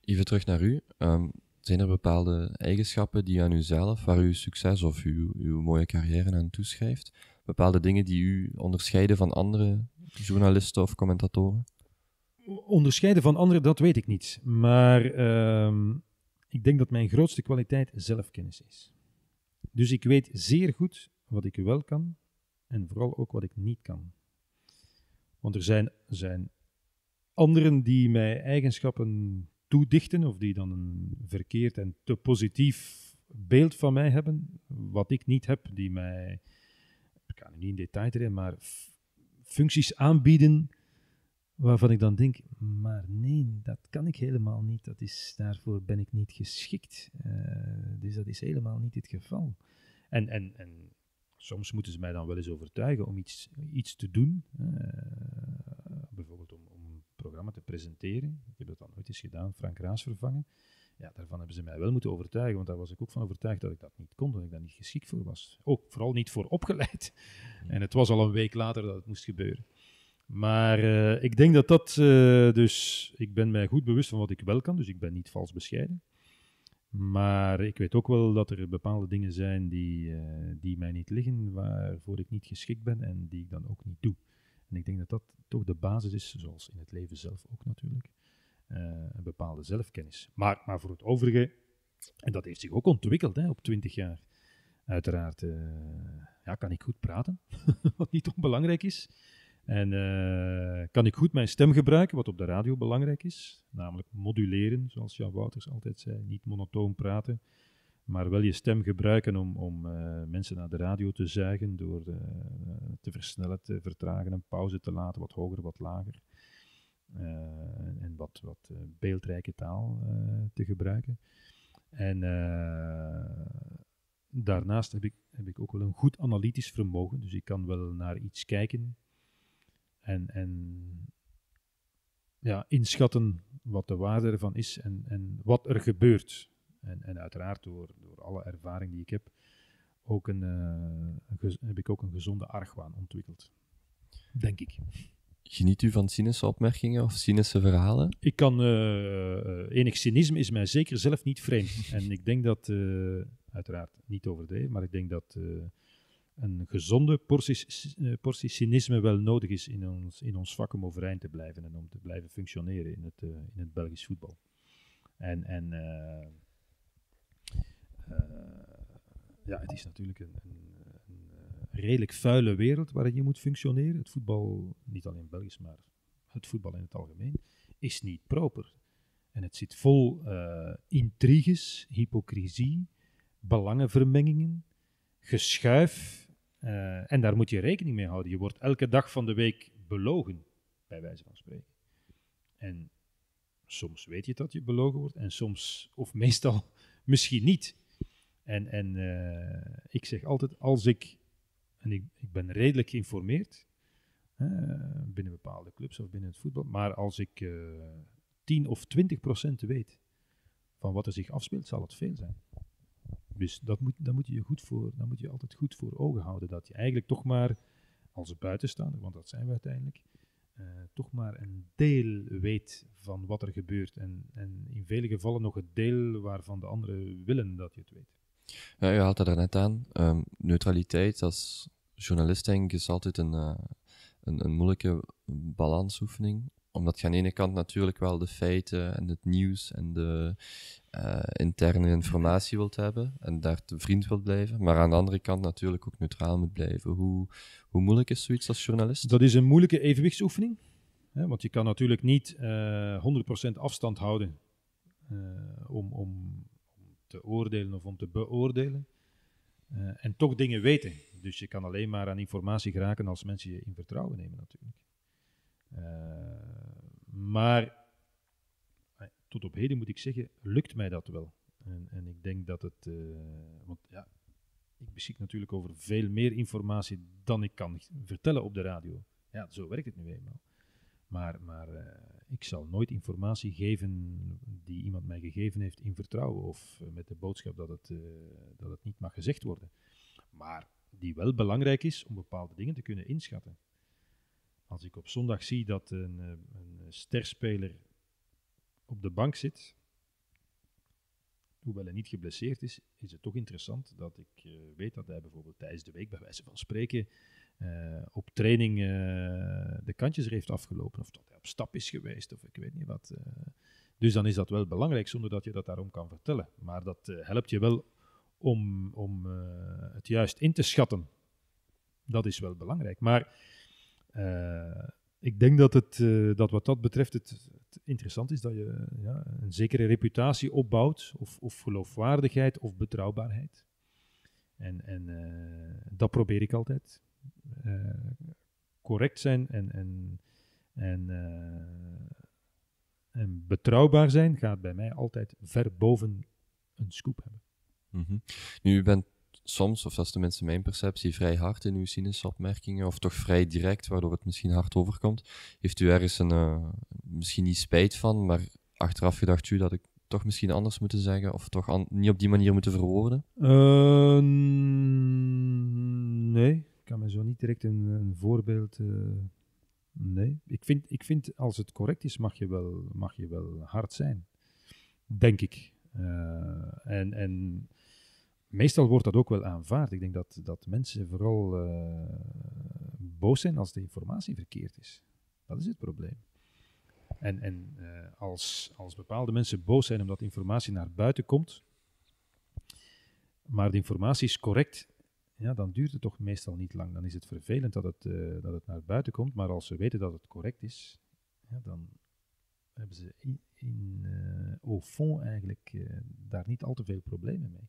Even terug naar u. Um, zijn er bepaalde eigenschappen die aan uzelf, waar u succes of uw, uw mooie carrière aan toeschrijft? Bepaalde dingen die u onderscheiden van andere journalisten of commentatoren? Onderscheiden van anderen, dat weet ik niet. Maar uh, ik denk dat mijn grootste kwaliteit zelfkennis is. Dus ik weet zeer goed wat ik wel kan en vooral ook wat ik niet kan. Want er zijn, zijn anderen die mij eigenschappen toedichten of die dan een verkeerd en te positief beeld van mij hebben, wat ik niet heb, die mij... Ik kan nu niet in detail erin, maar f- functies aanbieden waarvan ik dan denk, maar nee, dat kan ik helemaal niet. Dat is, daarvoor ben ik niet geschikt. Uh, dus dat is helemaal niet het geval. En, en, en soms moeten ze mij dan wel eens overtuigen om iets, iets te doen. Uh, bijvoorbeeld om, om een programma te presenteren. Ik heb dat dan nooit eens gedaan, Frank Raas vervangen. Ja, daarvan hebben ze mij wel moeten overtuigen, want daar was ik ook van overtuigd dat ik dat niet kon, dat ik daar niet geschikt voor was. Ook vooral niet voor opgeleid. En het was al een week later dat het moest gebeuren. Maar uh, ik denk dat dat uh, dus... Ik ben mij goed bewust van wat ik wel kan, dus ik ben niet vals bescheiden. Maar ik weet ook wel dat er bepaalde dingen zijn die, uh, die mij niet liggen, waarvoor ik niet geschikt ben en die ik dan ook niet doe. En ik denk dat dat toch de basis is, zoals in het leven zelf ook natuurlijk. Uh, een bepaalde zelfkennis. Maar, maar voor het overige, en dat heeft zich ook ontwikkeld hè, op twintig jaar, uiteraard uh, ja, kan ik goed praten, wat niet onbelangrijk is. En uh, kan ik goed mijn stem gebruiken, wat op de radio belangrijk is. Namelijk moduleren, zoals Jan Wauters altijd zei. Niet monotoon praten, maar wel je stem gebruiken om, om uh, mensen naar de radio te zuigen, door uh, te versnellen, te vertragen, een pauze te laten, wat hoger, wat lager. Uh, en wat, wat beeldrijke taal uh, te gebruiken. En uh, daarnaast heb ik, heb ik ook wel een goed analytisch vermogen. Dus ik kan wel naar iets kijken en, en ja, inschatten wat de waarde ervan is en, en wat er gebeurt. En, en uiteraard door, door alle ervaring die ik heb, ook een, uh, gez- heb ik ook een gezonde argwaan ontwikkeld. Denk ik. Geniet u van cynische opmerkingen of cynische verhalen? Ik kan... Uh, uh, enig cynisme is mij zeker zelf niet vreemd. En ik denk dat... Uh, uiteraard niet overdreven, maar ik denk dat uh, een gezonde portie, uh, portie cynisme wel nodig is in ons, in ons vak om overeind te blijven en om te blijven functioneren in het, uh, in het Belgisch voetbal. En... en uh, uh, ja, het is natuurlijk een, een, een redelijk vuile wereld waarin je moet functioneren. Het voetbal, niet alleen Belgisch, maar het voetbal in het algemeen, is niet proper. En het zit vol uh, intriges, hypocrisie, belangenvermengingen, geschuif. Uh, en daar moet je rekening mee houden. Je wordt elke dag van de week belogen, bij wijze van spreken. En soms weet je dat je belogen wordt en soms, of meestal, misschien niet. En, en uh, ik zeg altijd, als ik, en ik, ik ben redelijk geïnformeerd, uh, binnen bepaalde clubs of binnen het voetbal, maar als ik uh, tien of twintig procent weet van wat er zich afspeelt, zal het veel zijn. Dus dat moet, daar moet je je goed voor, daar moet je altijd goed voor ogen houden, dat je eigenlijk toch maar, als buitenstaander, want dat zijn we uiteindelijk, uh, toch maar een deel weet van wat er gebeurt. En, en in vele gevallen nog het deel waarvan de anderen willen dat je het weet. Ja, je haalt dat er net aan. Um, neutraliteit als journalist, denk ik, is altijd een, uh, een, een moeilijke balansoefening. Omdat je aan de ene kant natuurlijk wel de feiten en het nieuws en de uh, interne informatie wilt hebben en daar te vriend wilt blijven, maar aan de andere kant natuurlijk ook neutraal moet blijven. Hoe, hoe moeilijk is zoiets als journalist? Dat is een moeilijke evenwichtsoefening, hè, want je kan natuurlijk niet uh, honderd procent afstand houden uh, om, om te oordelen of om te beoordelen uh, en toch dingen weten. Dus je kan alleen maar aan informatie geraken als mensen je in vertrouwen nemen natuurlijk. Uh, maar tot op heden moet ik zeggen, lukt mij dat wel. En, en ik denk dat het... Uh, want ja, ik beschik natuurlijk over veel meer informatie dan ik kan vertellen op de radio. Ja, zo werkt het nu eenmaal. Maar, maar uh, ik zal nooit informatie geven die iemand mij gegeven heeft in vertrouwen of met de boodschap dat het, uh, dat het niet mag gezegd worden. Maar die wel belangrijk is om bepaalde dingen te kunnen inschatten. Als ik op zondag zie dat een, een sterspeler op de bank zit, hoewel hij niet geblesseerd is, is het toch interessant dat ik uh, weet dat hij bijvoorbeeld tijdens de week, bij wijze van spreken, uh, op training uh, de kantjes er heeft afgelopen, of dat hij op stap is geweest, of ik weet niet wat. Uh. Dus dan is dat wel belangrijk, zonder dat je dat daarom kan vertellen. Maar dat uh, helpt je wel om, om uh, het juist in te schatten. Dat is wel belangrijk, maar... Uh, ik denk dat, het, uh, dat wat dat betreft het, het interessant is dat je ja, een zekere reputatie opbouwt, of, of geloofwaardigheid of betrouwbaarheid. En, en uh, dat probeer ik altijd. Uh, correct zijn en, en, en, uh, en betrouwbaar zijn gaat bij mij altijd ver boven een scoop hebben. Mm-hmm. Nu, u bent soms, of dat is tenminste mijn perceptie, vrij hard in uw sinusopmerkingen, of toch vrij direct, waardoor het misschien hard overkomt. Heeft u ergens een, uh, misschien niet spijt van, maar achteraf gedacht u dat ik toch misschien anders moet zeggen, of toch an- niet op die manier moeten verwoorden? Uh, nee, ik kan me zo niet direct een, een voorbeeld... Uh, nee, ik vind, ik vind als het correct is, mag je wel, mag je wel hard zijn. Denk ik. Uh, en... en meestal wordt dat ook wel aanvaard. Ik denk dat, dat mensen vooral uh, boos zijn als de informatie verkeerd is. Dat is het probleem. En, en uh, als, als bepaalde mensen boos zijn omdat informatie naar buiten komt, maar de informatie is correct, ja, dan duurt het toch meestal niet lang. Dan is het vervelend dat het, uh, dat het naar buiten komt, maar als ze weten dat het correct is, ja, dan hebben ze in, in, uh, au fond eigenlijk uh, daar niet al te veel problemen mee.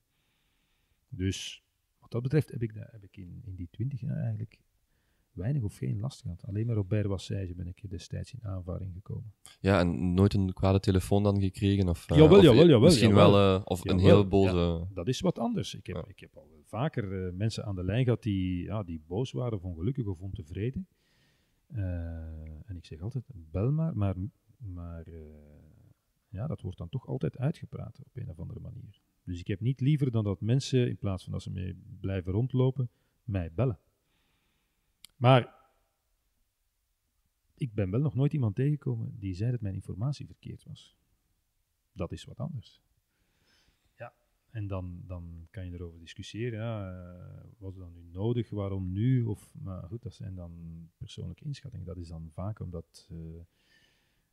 Dus wat dat betreft heb ik, heb ik in, in die twintig jaar eigenlijk weinig of geen last gehad. Alleen maar op Berwassage ben ik destijds in aanvaring gekomen. Ja, en nooit een kwade telefoon dan gekregen? Of, uh, jawel, of jawel, jawel. Misschien jawel. wel uh, of jawel, een heel boze... Ja, dat is wat anders. Ik heb, ja. ik heb al vaker uh, mensen aan de lijn gehad die, ja, die boos waren of ongelukkig of ontevreden. Uh, en ik zeg altijd, bel maar, maar, maar uh, ja, dat wordt dan toch altijd uitgepraat op een of andere manier. Dus ik heb niet liever dan dat mensen, in plaats van dat ze mee blijven rondlopen, mij bellen. Maar ik ben wel nog nooit iemand tegengekomen die zei dat mijn informatie verkeerd was. Dat is wat anders. Ja, en dan, dan kan je erover discussiëren. Ja, was het dan nu nodig? Waarom nu? Of, maar goed, dat zijn dan persoonlijke inschattingen. Dat is dan vaak omdat uh,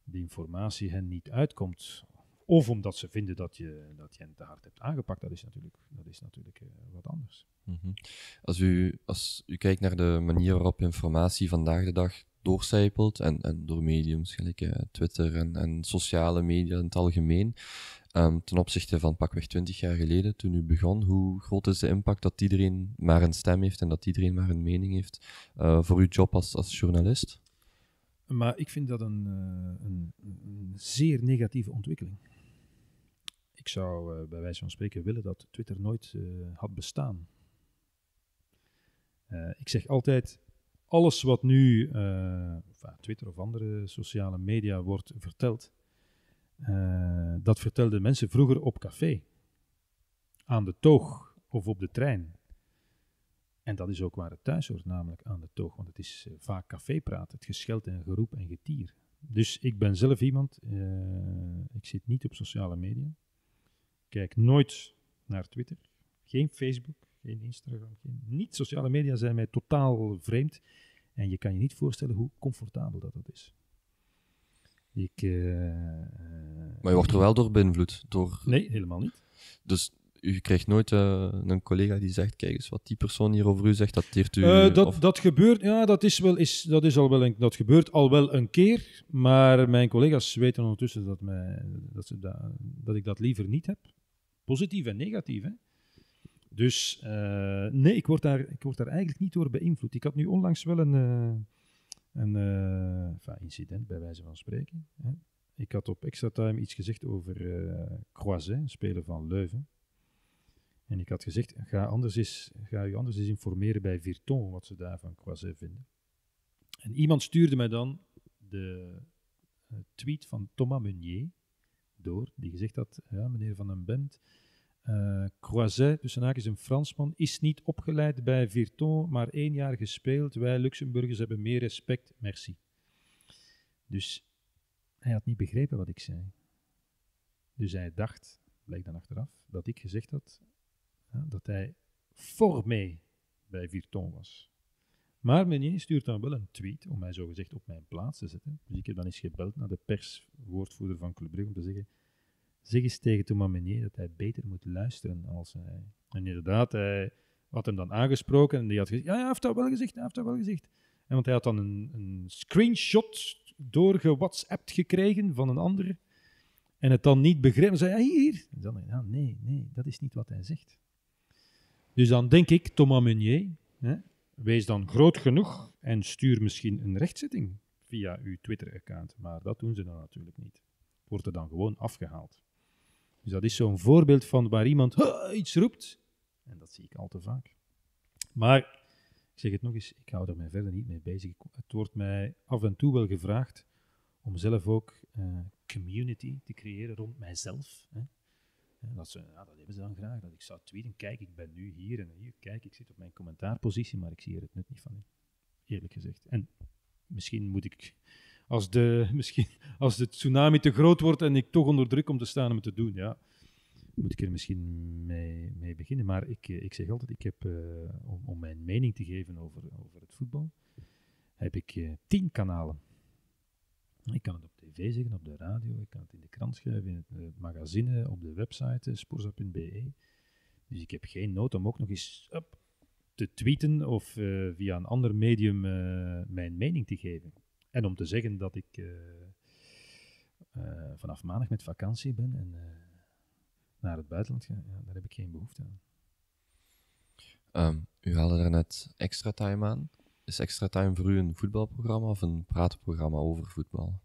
de informatie hen niet uitkomt. Of omdat ze vinden dat je, dat je hen te hard hebt aangepakt. Dat is natuurlijk, dat is natuurlijk uh, wat anders. Mm-hmm. Als, u, als u kijkt naar de manier waarop informatie vandaag de dag doorcijpelt, en, en door mediums, gelijk uh, Twitter en, en sociale media in het algemeen, um, ten opzichte van pakweg twintig jaar geleden, toen u begon, hoe groot is de impact dat iedereen maar een stem heeft en dat iedereen maar een mening heeft uh, voor uw job als, als journalist? Maar ik vind dat een, uh, een, een zeer negatieve ontwikkeling. Ik zou uh, bij wijze van spreken willen dat Twitter nooit uh, had bestaan. Uh, ik zeg altijd, alles wat nu uh, Twitter of andere sociale media wordt verteld, uh, dat vertelden mensen vroeger op café, aan de toog of op de trein. En dat is ook waar het thuis hoort, namelijk aan de toog, want het is uh, vaak cafépraat, het gescheld en geroep en getier. Dus ik ben zelf iemand, uh, ik zit niet op sociale media, kijk nooit naar Twitter, geen Facebook, geen Instagram, geen, niet sociale media zijn mij totaal vreemd en je kan je niet voorstellen hoe comfortabel dat, dat is. Ik, uh, maar je wordt er wel door beïnvloed? Door... Nee, helemaal niet. Dus... U krijgt nooit uh, een collega die zegt, kijk eens wat die persoon hier over u zegt, dat heeft u... Uh, dat, of... dat gebeurt, ja, dat, is wel, is, dat, is al wel een, dat gebeurt al wel een keer, maar mijn collega's weten ondertussen dat, mij, dat, ze da, dat ik dat liever niet heb. Positief en negatief, hè. Dus uh, nee, ik word, daar, ik word daar eigenlijk niet door beïnvloed. Ik had nu onlangs wel een, uh, een uh, incident, bij wijze van spreken. Hè. Ik had op Extra Time iets gezegd over uh, Croiset, een speler van Leuven. En ik had gezegd, ga, anders eens, ga u anders eens informeren bij Virton wat ze daarvan Croiset vinden. En iemand stuurde mij dan de uh, tweet van Thomas Meunier door, die gezegd had, ja, meneer Vandenbempt, uh, Croiset, tussen haakjes een Fransman, is niet opgeleid bij Virton, maar één jaar gespeeld. Wij Luxemburgers hebben meer respect, merci. Dus hij had niet begrepen wat ik zei. Dus hij dacht, blijkt dan achteraf, dat ik gezegd had... Ja, dat hij voor mij bij Virton was. Maar meneer stuurt dan wel een tweet om mij zogezegd op mijn plaats te zetten. Dus ik heb dan eens gebeld naar de perswoordvoerder van Club Brugge om te zeggen, zeg eens tegen Thomas Meunier dat hij beter moet luisteren als hij... En inderdaad, hij had hem dan aangesproken en die had gezegd, ja, hij heeft dat wel gezegd, hij heeft dat wel gezegd. En want hij had dan een, een screenshot doorgewhatsappt gekregen van een ander en het dan niet begrepen. En zei hij, ja, hier. En dan, ja, nee, nee, dat is niet wat hij zegt. Dus dan denk ik, Thomas Meunier, hè, wees dan groot genoeg en stuur misschien een rechtzetting via uw Twitter-account. Maar dat doen ze dan natuurlijk niet. Wordt er dan gewoon afgehaald. Dus dat is zo'n voorbeeld van waar iemand iets roept. En dat zie ik al te vaak. Maar, ik zeg het nog eens, ik hou er mij verder niet mee bezig. Het wordt mij af en toe wel gevraagd om zelf ook uh, community te creëren rond mijzelf, hè. Dat, ze, ja, dat hebben ze dan graag, dat ik zou tweeten, kijk, ik ben nu hier en hier, kijk, ik zit op mijn commentaarpositie, maar ik zie er het nut niet van in, eerlijk gezegd. En misschien moet ik, als de, misschien, als de tsunami te groot wordt en ik toch onder druk kom te staan om het te doen, ja, moet ik er misschien mee, mee beginnen. Maar ik, ik zeg altijd, ik heb, uh, om, om mijn mening te geven over, over het voetbal, heb ik uh, tien kanalen. Ik kan het op tv zeggen, op de radio, ik kan het in de krant schrijven, in het, het magazine, op de website, sporza punt b e. Dus ik heb geen nood om ook nog eens up, te tweeten of uh, via een ander medium uh, mijn mening te geven. En om te zeggen dat ik uh, uh, vanaf maandag met vakantie ben en uh, naar het buitenland ga, ja, daar heb ik geen behoefte aan. Um, u haalde daarnet Extra Time aan. Is Extra Time voor u een voetbalprogramma of een praatprogramma over voetbal?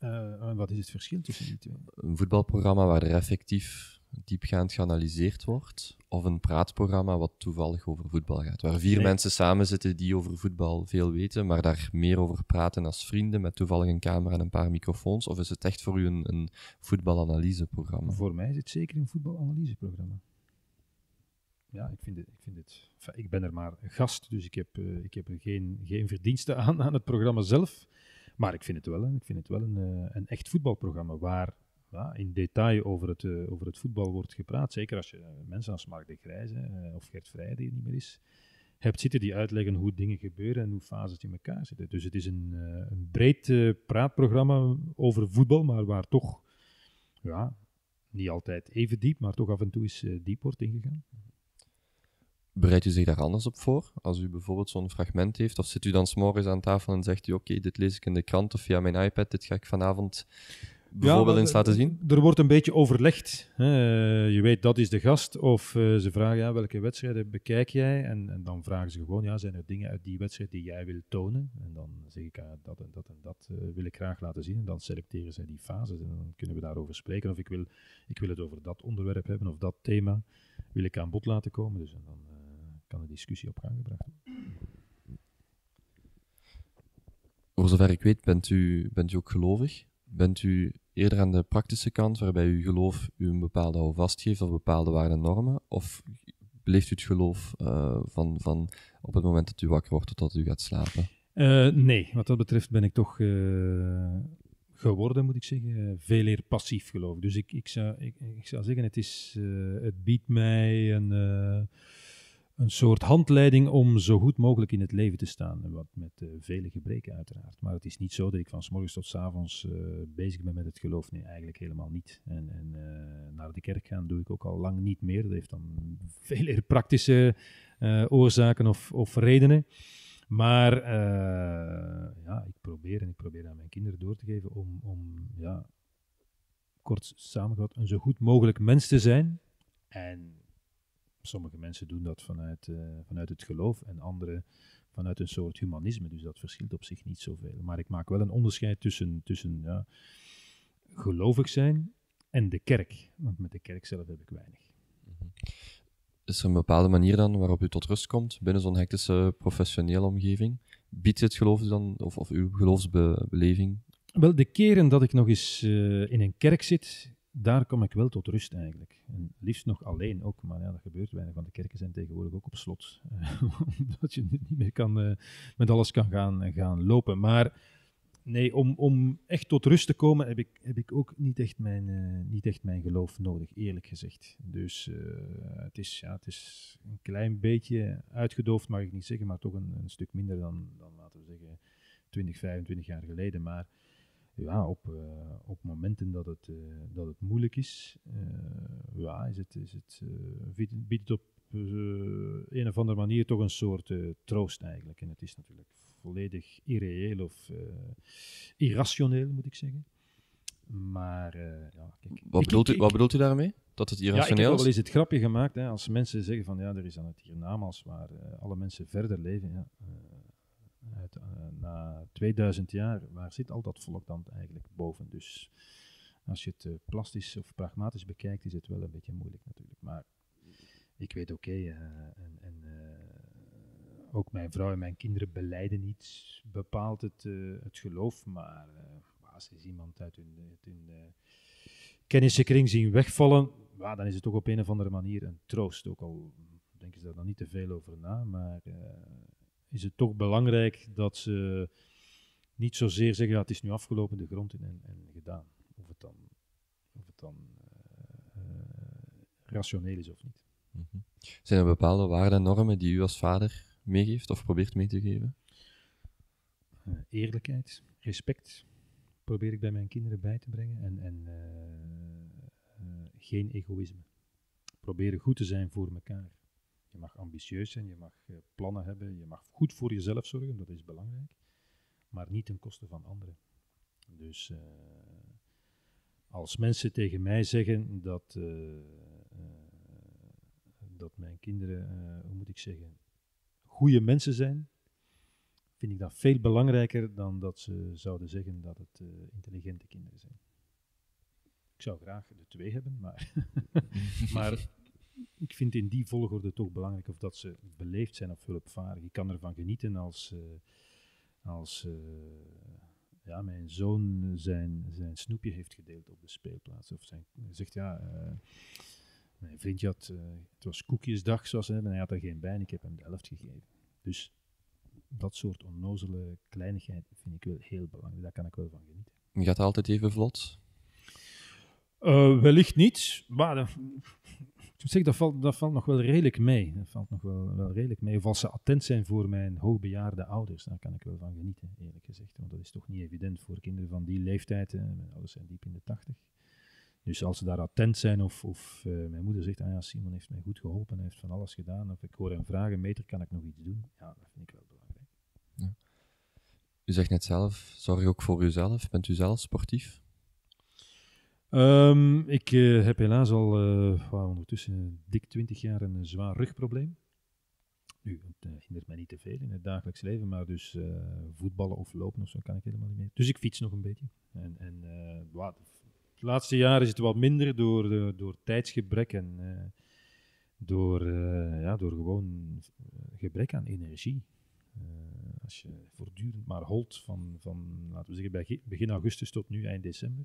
Uh, wat is het verschil tussen die twee? Een voetbalprogramma waar er effectief diepgaand geanalyseerd wordt, of een praatprogramma wat toevallig over voetbal gaat, waar vier nee. mensen samen zitten die over voetbal veel weten, maar daar meer over praten als vrienden, met toevallig een camera en een paar microfoons, of is het echt voor u een, een voetbalanalyseprogramma? Voor mij is het zeker een voetbalanalyseprogramma. Ja, ik vind het, ik vind het, enfin, ik ben er maar gast, dus ik heb, uh, ik heb er geen, geen verdiensten aan, aan het programma zelf. Maar ik vind het wel, ik vind het wel een, uh, een echt voetbalprogramma waar ja, in detail over het, uh, over het voetbal wordt gepraat. Zeker als je uh, mensen als Mark de Grijze uh, of Gert Vrij, die er niet meer is, hebt zitten die uitleggen hoe dingen gebeuren en hoe fases in elkaar zitten. Dus het is een, uh, een breed uh, praatprogramma over voetbal, maar waar toch ja, niet altijd even diep, maar toch af en toe eens uh, diep wordt ingegaan. Bereidt u zich daar anders op voor? Als u bijvoorbeeld zo'n fragment heeft, of zit u dan 's morgens aan tafel en zegt u, oké, okay, dit lees ik in de krant of via mijn iPad, dit ga ik vanavond bijvoorbeeld ja, maar, eens laten zien? Er wordt een beetje overlegd. Hè. Je weet, dat is de gast. Of uh, ze vragen, ja, welke wedstrijden bekijk jij? En, en dan vragen ze gewoon, ja, zijn er dingen uit die wedstrijd die jij wil tonen? En dan zeg ik, ja, dat en dat en dat uh, wil ik graag laten zien. En dan selecteren zij die fases en dan kunnen we daarover spreken. Of ik wil, ik wil het over dat onderwerp hebben of dat thema wil ik aan bod laten komen. Dus en dan uh, kan de discussie op gang gebracht worden. Voor zover ik weet, bent u, bent u ook gelovig? Bent u eerder aan de praktische kant, waarbij uw geloof u een bepaalde houvast geeft of bepaalde waarden en normen? Of beleeft u het geloof uh, van, van op het moment dat u wakker wordt tot dat u gaat slapen? Uh, nee, wat dat betreft ben ik toch uh, geworden, moet ik zeggen, veel eer passief geloof. Dus ik, ik, zou, ik, ik zou zeggen, het, is, uh, het biedt mij een, uh, een soort handleiding om zo goed mogelijk in het leven te staan. Wat met uh, vele gebreken uiteraard. Maar het is niet zo dat ik van 's morgens tot 's avonds uh, bezig ben met het geloof. Nee, eigenlijk helemaal niet. En, en uh, naar de kerk gaan doe ik ook al lang niet meer. Dat heeft dan veel eer praktische uh, oorzaken of, of redenen. Maar uh, ja, ik probeer en ik probeer aan mijn kinderen door te geven om, om ja, kort samengevat een zo goed mogelijk mens te zijn. En sommige mensen doen dat vanuit, uh, vanuit het geloof en anderen vanuit een soort humanisme. Dus dat verschilt op zich niet zoveel. Maar ik maak wel een onderscheid tussen, tussen ja, gelovig zijn en de kerk. Want met de kerk zelf heb ik weinig. Mm-hmm. Is er een bepaalde manier dan waarop u tot rust komt binnen zo'n hectische professionele omgeving? Biedt het geloof dan, of, of uw geloofsbeleving? Wel, de keren dat ik nog eens uh, in een kerk zit, daar kom ik wel tot rust eigenlijk. En liefst nog alleen ook, maar ja, dat gebeurt weinig, want de kerken zijn tegenwoordig ook op slot. Omdat je niet meer kan, uh, met alles kan gaan, gaan lopen. Maar nee, om, om echt tot rust te komen heb ik, heb ik ook niet echt, mijn, uh, niet echt mijn geloof nodig, eerlijk gezegd. Dus uh, het, is, ja, het is een klein beetje uitgedoofd, mag ik niet zeggen, maar toch een, een stuk minder dan, dan, laten we zeggen, twintig, vijfentwintig jaar geleden. Maar ja, op, uh, op momenten dat het, uh, dat het moeilijk is, uh, ja, is het, is het, uh, biedt het op uh, een of andere manier toch een soort uh, troost eigenlijk. En het is natuurlijk volledig irreëel of uh, irrationeel, moet ik zeggen. Maar, uh, ja, kijk. Wat, ik, bedoelt ik, u, wat bedoelt u daarmee? Dat het irrationeel is? Ja, ik heb wel eens het grapje gemaakt, hè, als mensen zeggen van ja, er is aan het hiernamaals waar uh, alle mensen verder leven, ja. Uh, Uit, uh, na tweeduizend jaar, waar zit al dat volk dan eigenlijk boven? Dus als je het uh, plastisch of pragmatisch bekijkt, is het wel een beetje moeilijk natuurlijk. Maar ik weet oké, okay, uh, en, en uh, ook mijn vrouw en mijn kinderen belijden niet bepaald het, uh, het geloof, maar uh, als ze iemand uit hun, uit hun uh, kennissenkring zien wegvallen, well, dan is het toch op een of andere manier een troost. Ook al denken ze daar dan niet te veel over na, maar Uh, is het toch belangrijk dat ze niet zozeer zeggen, ja, het is nu afgelopen, de grond in en, en gedaan. Of het dan, of het dan uh, uh, rationeel is of niet. Mm-hmm. Zijn er bepaalde waarden en normen die u als vader meegeeft of probeert mee te geven? Uh, eerlijkheid, respect probeer ik bij mijn kinderen bij te brengen. En, en uh, uh, geen egoïsme. Proberen goed te zijn voor elkaar. Je mag ambitieus zijn, je mag uh, plannen hebben, je mag goed voor jezelf zorgen, dat is belangrijk. Maar niet ten koste van anderen. Dus uh, als mensen tegen mij zeggen dat, uh, uh, dat mijn kinderen, uh, hoe moet ik zeggen, goede mensen zijn, vind ik dat veel belangrijker dan dat ze zouden zeggen dat het uh, intelligente kinderen zijn. Ik zou graag de twee hebben, maar maar ik vind in die volgorde toch belangrijk of dat ze beleefd zijn of hulpvaardig. Ik kan ervan genieten als, uh, als uh, ja, mijn zoon zijn, zijn snoepje heeft gedeeld op de speelplaats. Of zijn, zegt, ja, uh, mijn vriendje had, uh, het was koekjesdag zoals ze hebben, en hij had er geen bij en ik heb hem de helft gegeven. Dus dat soort onnozele kleinigheid vind ik wel heel belangrijk. Daar kan ik wel van genieten. Gaat het altijd even vlot? Uh, wellicht niet, maar dan ik zeg, dat valt, dat valt nog wel redelijk mee. Dat valt nog wel, wel redelijk mee. Of als ze attent zijn voor mijn hoogbejaarde ouders, daar kan ik wel van genieten, eerlijk gezegd. Want dat is toch niet evident voor kinderen van die leeftijd. Hè. Mijn ouders zijn diep in de tachtig. Dus als ze daar attent zijn, of, of uh, mijn moeder zegt, ah ja, Simon heeft mij goed geholpen, hij heeft van alles gedaan, of ik hoor hem vragen, meter, kan ik nog iets doen? Ja, dat vind ik wel belangrijk. Ja. U zegt net zelf, zorg ook voor uzelf. Bent u zelf sportief? Um, ik uh, heb helaas al uh, wow, ondertussen uh, dik twintig jaar een uh, zwaar rugprobleem. Nu, het uh, hindert mij niet te veel in het dagelijks leven, maar dus uh, voetballen of lopen of zo kan ik helemaal niet meer. Dus ik fiets nog een beetje. En, en uh, wat, het laatste jaar is het wat minder door, uh, door tijdsgebrek en uh, door, uh, ja, door gewoon gebrek aan energie. Uh, als je voortdurend maar holt van, van, laten we zeggen, begin augustus tot nu, eind december.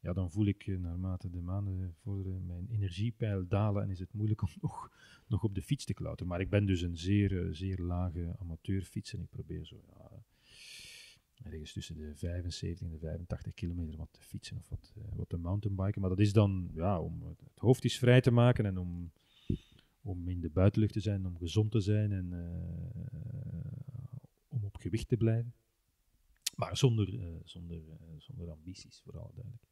Ja, dan voel ik naarmate de maanden vorderen mijn energiepeil dalen en is het moeilijk om nog, nog op de fiets te klauteren. Maar ik ben dus een zeer, zeer lage amateurfiets en ik probeer zo ja, ergens tussen de vijfenzeventig en de vijfentachtig kilometer wat te fietsen of wat, wat te mountainbiken. Maar dat is dan ja, om het hoofd eens vrij te maken en om, om in de buitenlucht te zijn, om gezond te zijn en uh, om op gewicht te blijven. Maar zonder, uh, zonder, uh, zonder ambities, vooral duidelijk.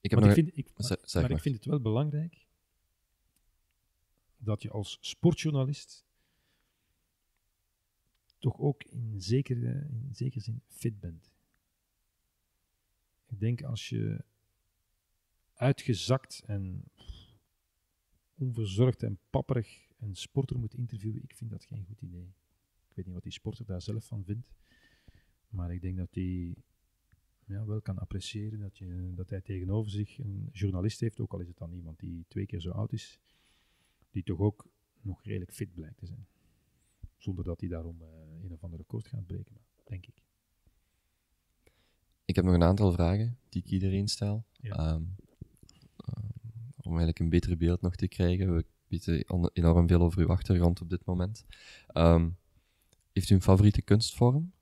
Ik heb maar nog... ik, vind, ik, maar, maar. maar ik vind het wel belangrijk dat je als sportjournalist toch ook in zekere, in zekere zin fit bent. Ik denk als je uitgezakt en onverzorgd en papperig een sporter moet interviewen, ik vind dat geen goed idee. Ik weet niet wat die sporter daar zelf van vindt, maar ik denk dat die... Ja, wel kan appreciëren dat, je, dat hij tegenover zich een journalist heeft, ook al is het dan iemand die twee keer zo oud is, die toch ook nog redelijk fit blijkt te zijn. Zonder dat hij daarom uh, een of andere koord gaat breken, denk ik. Ik heb nog een aantal vragen die ik iedereen stel. Ja. Um, um, om eigenlijk een beter beeld nog te krijgen. We weten enorm veel over uw achtergrond op dit moment. Um, heeft u een favoriete kunstvorm?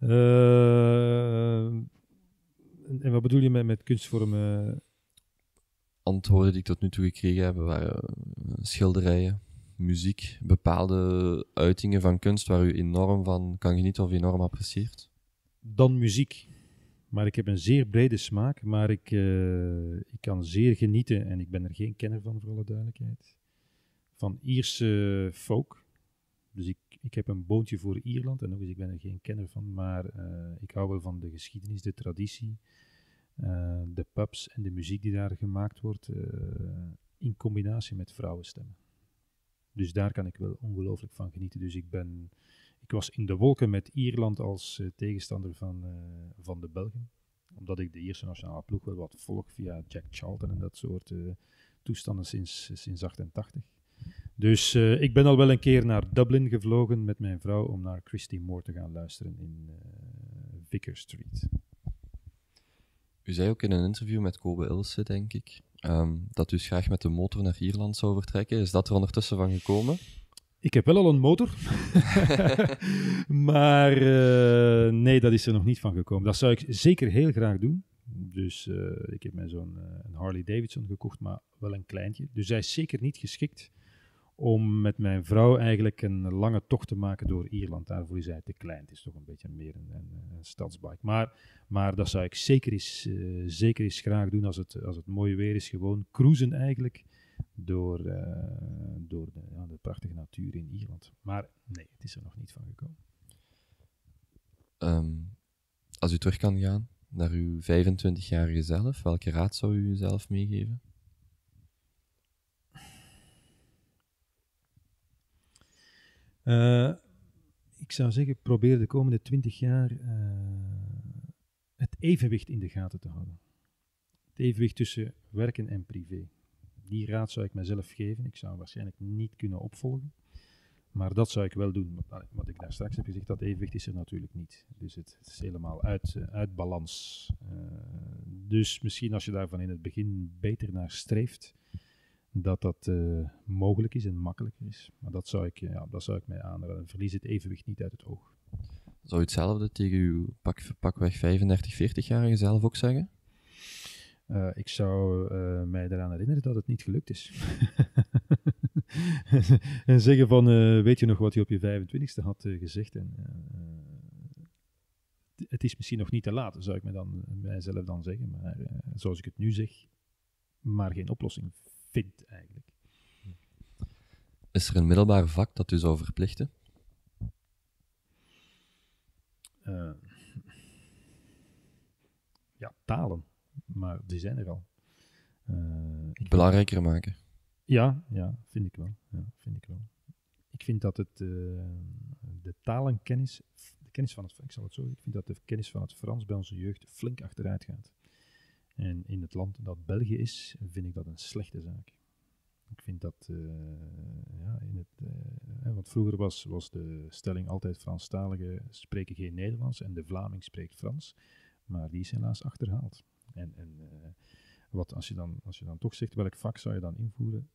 Uh, en, en wat bedoel je met, met kunstvormen? Antwoorden die ik tot nu toe gekregen heb waren schilderijen, muziek, bepaalde uitingen van kunst waar u enorm van kan genieten of enorm apprecieert. Dan muziek. Maar ik heb een zeer brede smaak, maar ik, uh, ik kan zeer genieten, en ik ben er geen kenner van voor alle duidelijkheid, van Ierse folk. Dus ik, ik heb een boontje voor Ierland, en ook eens, ik ben er geen kenner van, maar uh, ik hou wel van de geschiedenis, de traditie, uh, de pubs en de muziek die daar gemaakt wordt, uh, in combinatie met vrouwenstemmen. Dus daar kan ik wel ongelooflijk van genieten. Dus ik, ben, ik was in de wolken met Ierland als uh, tegenstander van, uh, van de Belgen, omdat ik de Ierse nationale ploeg wel wat volg via Jack Charlton en dat soort uh, toestanden sinds, sinds achtentachtig. Dus uh, ik ben al wel een keer naar Dublin gevlogen met mijn vrouw om naar Christy Moore te gaan luisteren in uh, Vicker Street. U zei ook in een interview met Kobe Ilse, denk ik, um, dat u graag met de motor naar Ierland zou vertrekken. Is dat er ondertussen van gekomen? Ik heb wel al een motor, maar uh, nee, dat is er nog niet van gekomen. Dat zou ik zeker heel graag doen. Dus uh, ik heb mij zo'n uh, Harley Davidson gekocht, maar wel een kleintje. Dus hij is zeker niet geschikt om met mijn vrouw eigenlijk een lange tocht te maken door Ierland. Daarvoor is hij te klein. Het is toch een beetje meer een, een, een stadsbike. Maar, maar dat zou ik zeker eens, uh, zeker eens graag doen als het, als het mooi weer is. Gewoon cruisen eigenlijk door, uh, door de, ja, de prachtige natuur in Ierland. Maar nee, het is er nog niet van gekomen. Um, als u terug kan gaan naar uw vijfentwintigjarige zelf, welke raad zou u zelf meegeven? Uh, ik zou zeggen, probeer de komende twintig jaar uh, het evenwicht in de gaten te houden. Het evenwicht tussen werken en privé. Die raad zou ik mezelf geven. Ik zou hem waarschijnlijk niet kunnen opvolgen. Maar dat zou ik wel doen. Wat ik daar straks heb gezegd, dat evenwicht is er natuurlijk niet. Dus het is helemaal uit, uit balans. Uh, dus misschien als je daarvan in het begin beter naar streeft, dat dat uh, mogelijk is en makkelijker is. Maar dat zou ik, ja, dat zou ik mij aanraden. Verlies het evenwicht niet uit het oog. Zou je hetzelfde tegen uw pak, pakweg vijfendertig, veertigjarige zelf ook zeggen? Uh, ik zou uh, mij eraan herinneren dat het niet gelukt is. En zeggen van, uh, weet je nog wat je op je vijfentwintigste had uh, gezegd? En, uh, het is misschien nog niet te laat, zou ik me dan, mijzelf dan zeggen. Maar uh, zoals ik het nu zeg, maar geen oplossing vind eigenlijk. Is er een middelbaar vak dat u zou verplichten? Uh, ja, talen. Maar die zijn er al. Uh, Belangrijker maken. Ja, ja, vind ik wel. Ja, vind ik wel. Ik vind dat het, uh, de talenkennis, de kennis van het, ik zal het zo zeggen, ik vind dat de kennis van het Frans bij onze jeugd flink achteruit gaat. En in het land dat België is, vind ik dat een slechte zaak. Ik vind dat, uh, ja, in het, uh, want vroeger was, was de stelling altijd Franstaligen spreken geen Nederlands en de Vlaming spreekt Frans, maar die is helaas achterhaald. En, en uh, wat als je, dan, als je dan toch zegt, welk vak zou je dan invoeren?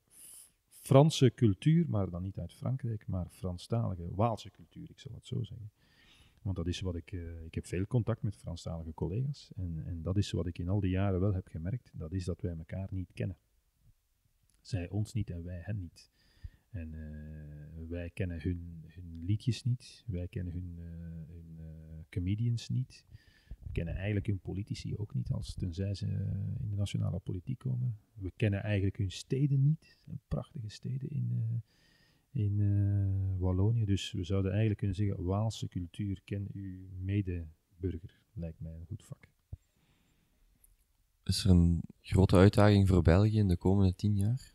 Franse cultuur, maar dan niet uit Frankrijk, maar Franstalige, Waalse cultuur, ik zal het zo zeggen. Want dat is wat ik, uh, ik heb veel contact met Franstalige collega's en, en dat is wat ik in al die jaren wel heb gemerkt, dat is dat wij elkaar niet kennen. Zij ons niet en wij hen niet. En uh, wij kennen hun, hun liedjes niet, wij kennen hun, uh, hun uh, comedians niet, we kennen eigenlijk hun politici ook niet, als tenzij ze uh, in de nationale politiek komen. We kennen eigenlijk hun steden niet, prachtige steden in, uh, in uh, Wallonië. Dus we zouden eigenlijk kunnen zeggen, Waalse cultuur, ken uw medeburger, lijkt mij een goed vak. Is er een grote uitdaging voor België in de komende tien jaar?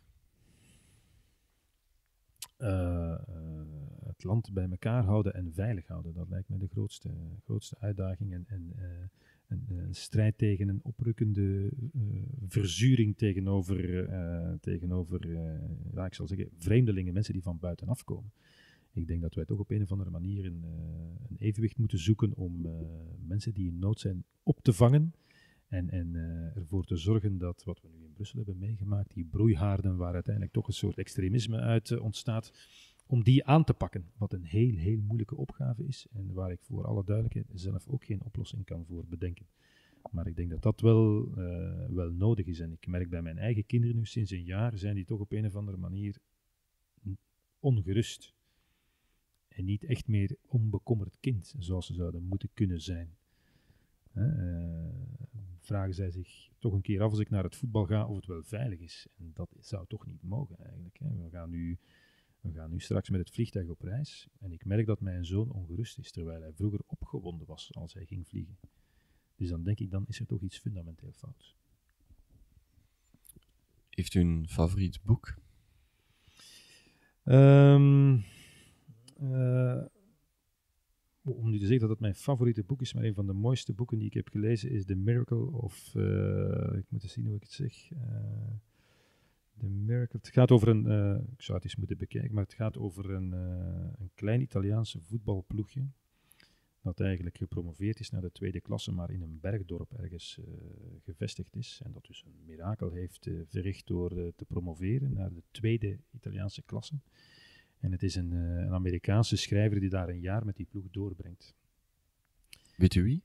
Uh, uh, het land bij elkaar houden en veilig houden. Dat lijkt mij de grootste, grootste uitdaging. En, en uh, een, een strijd tegen een oprukkende uh, verzuring tegenover, uh, tegenover uh, ja, ik zal zeggen, vreemdelingen, mensen die van buitenaf komen. Ik denk dat wij toch op een of andere manier een, uh, een evenwicht moeten zoeken om uh, mensen die in nood zijn op te vangen. En, en uh, ervoor te zorgen dat wat we nu in Brussel hebben meegemaakt, die broeihaarden waar uiteindelijk toch een soort extremisme uit uh, ontstaat, om die aan te pakken. Wat een heel, heel moeilijke opgave is en waar ik voor alle duidelijkheid zelf ook geen oplossing kan voor bedenken. Maar ik denk dat dat wel, uh, wel nodig is. En ik merk bij mijn eigen kinderen nu sinds een jaar, zijn die toch op een of andere manier ongerust. En niet echt meer onbekommerd kind, zoals ze zouden moeten kunnen zijn. Uh, vragen zij zich toch een keer af als ik naar het voetbal ga of het wel veilig is. En dat zou toch niet mogen eigenlijk. Hè. We gaan nu, we gaan nu straks met het vliegtuig op reis en ik merk dat mijn zoon ongerust is, terwijl hij vroeger opgewonden was als hij ging vliegen. Dus dan denk ik, dan is er toch iets fundamenteel fout. Heeft u een favoriet boek? Um, uh, Om nu te zeggen dat het mijn favoriete boek is, maar een van de mooiste boeken die ik heb gelezen is The Miracle of... Uh, ik moet eens zien hoe ik het zeg. Uh, The Miracle... Het gaat over een... Uh, ik zou het eens moeten bekijken, maar het gaat over een, uh, een klein Italiaanse voetbalploegje dat eigenlijk gepromoveerd is naar de tweede klasse, maar in een bergdorp ergens uh, gevestigd is. En dat dus een mirakel heeft uh, verricht door uh, te promoveren naar de tweede Italiaanse klasse. En het is een, uh, een Amerikaanse schrijver die daar een jaar met die ploeg doorbrengt. Weet u wie?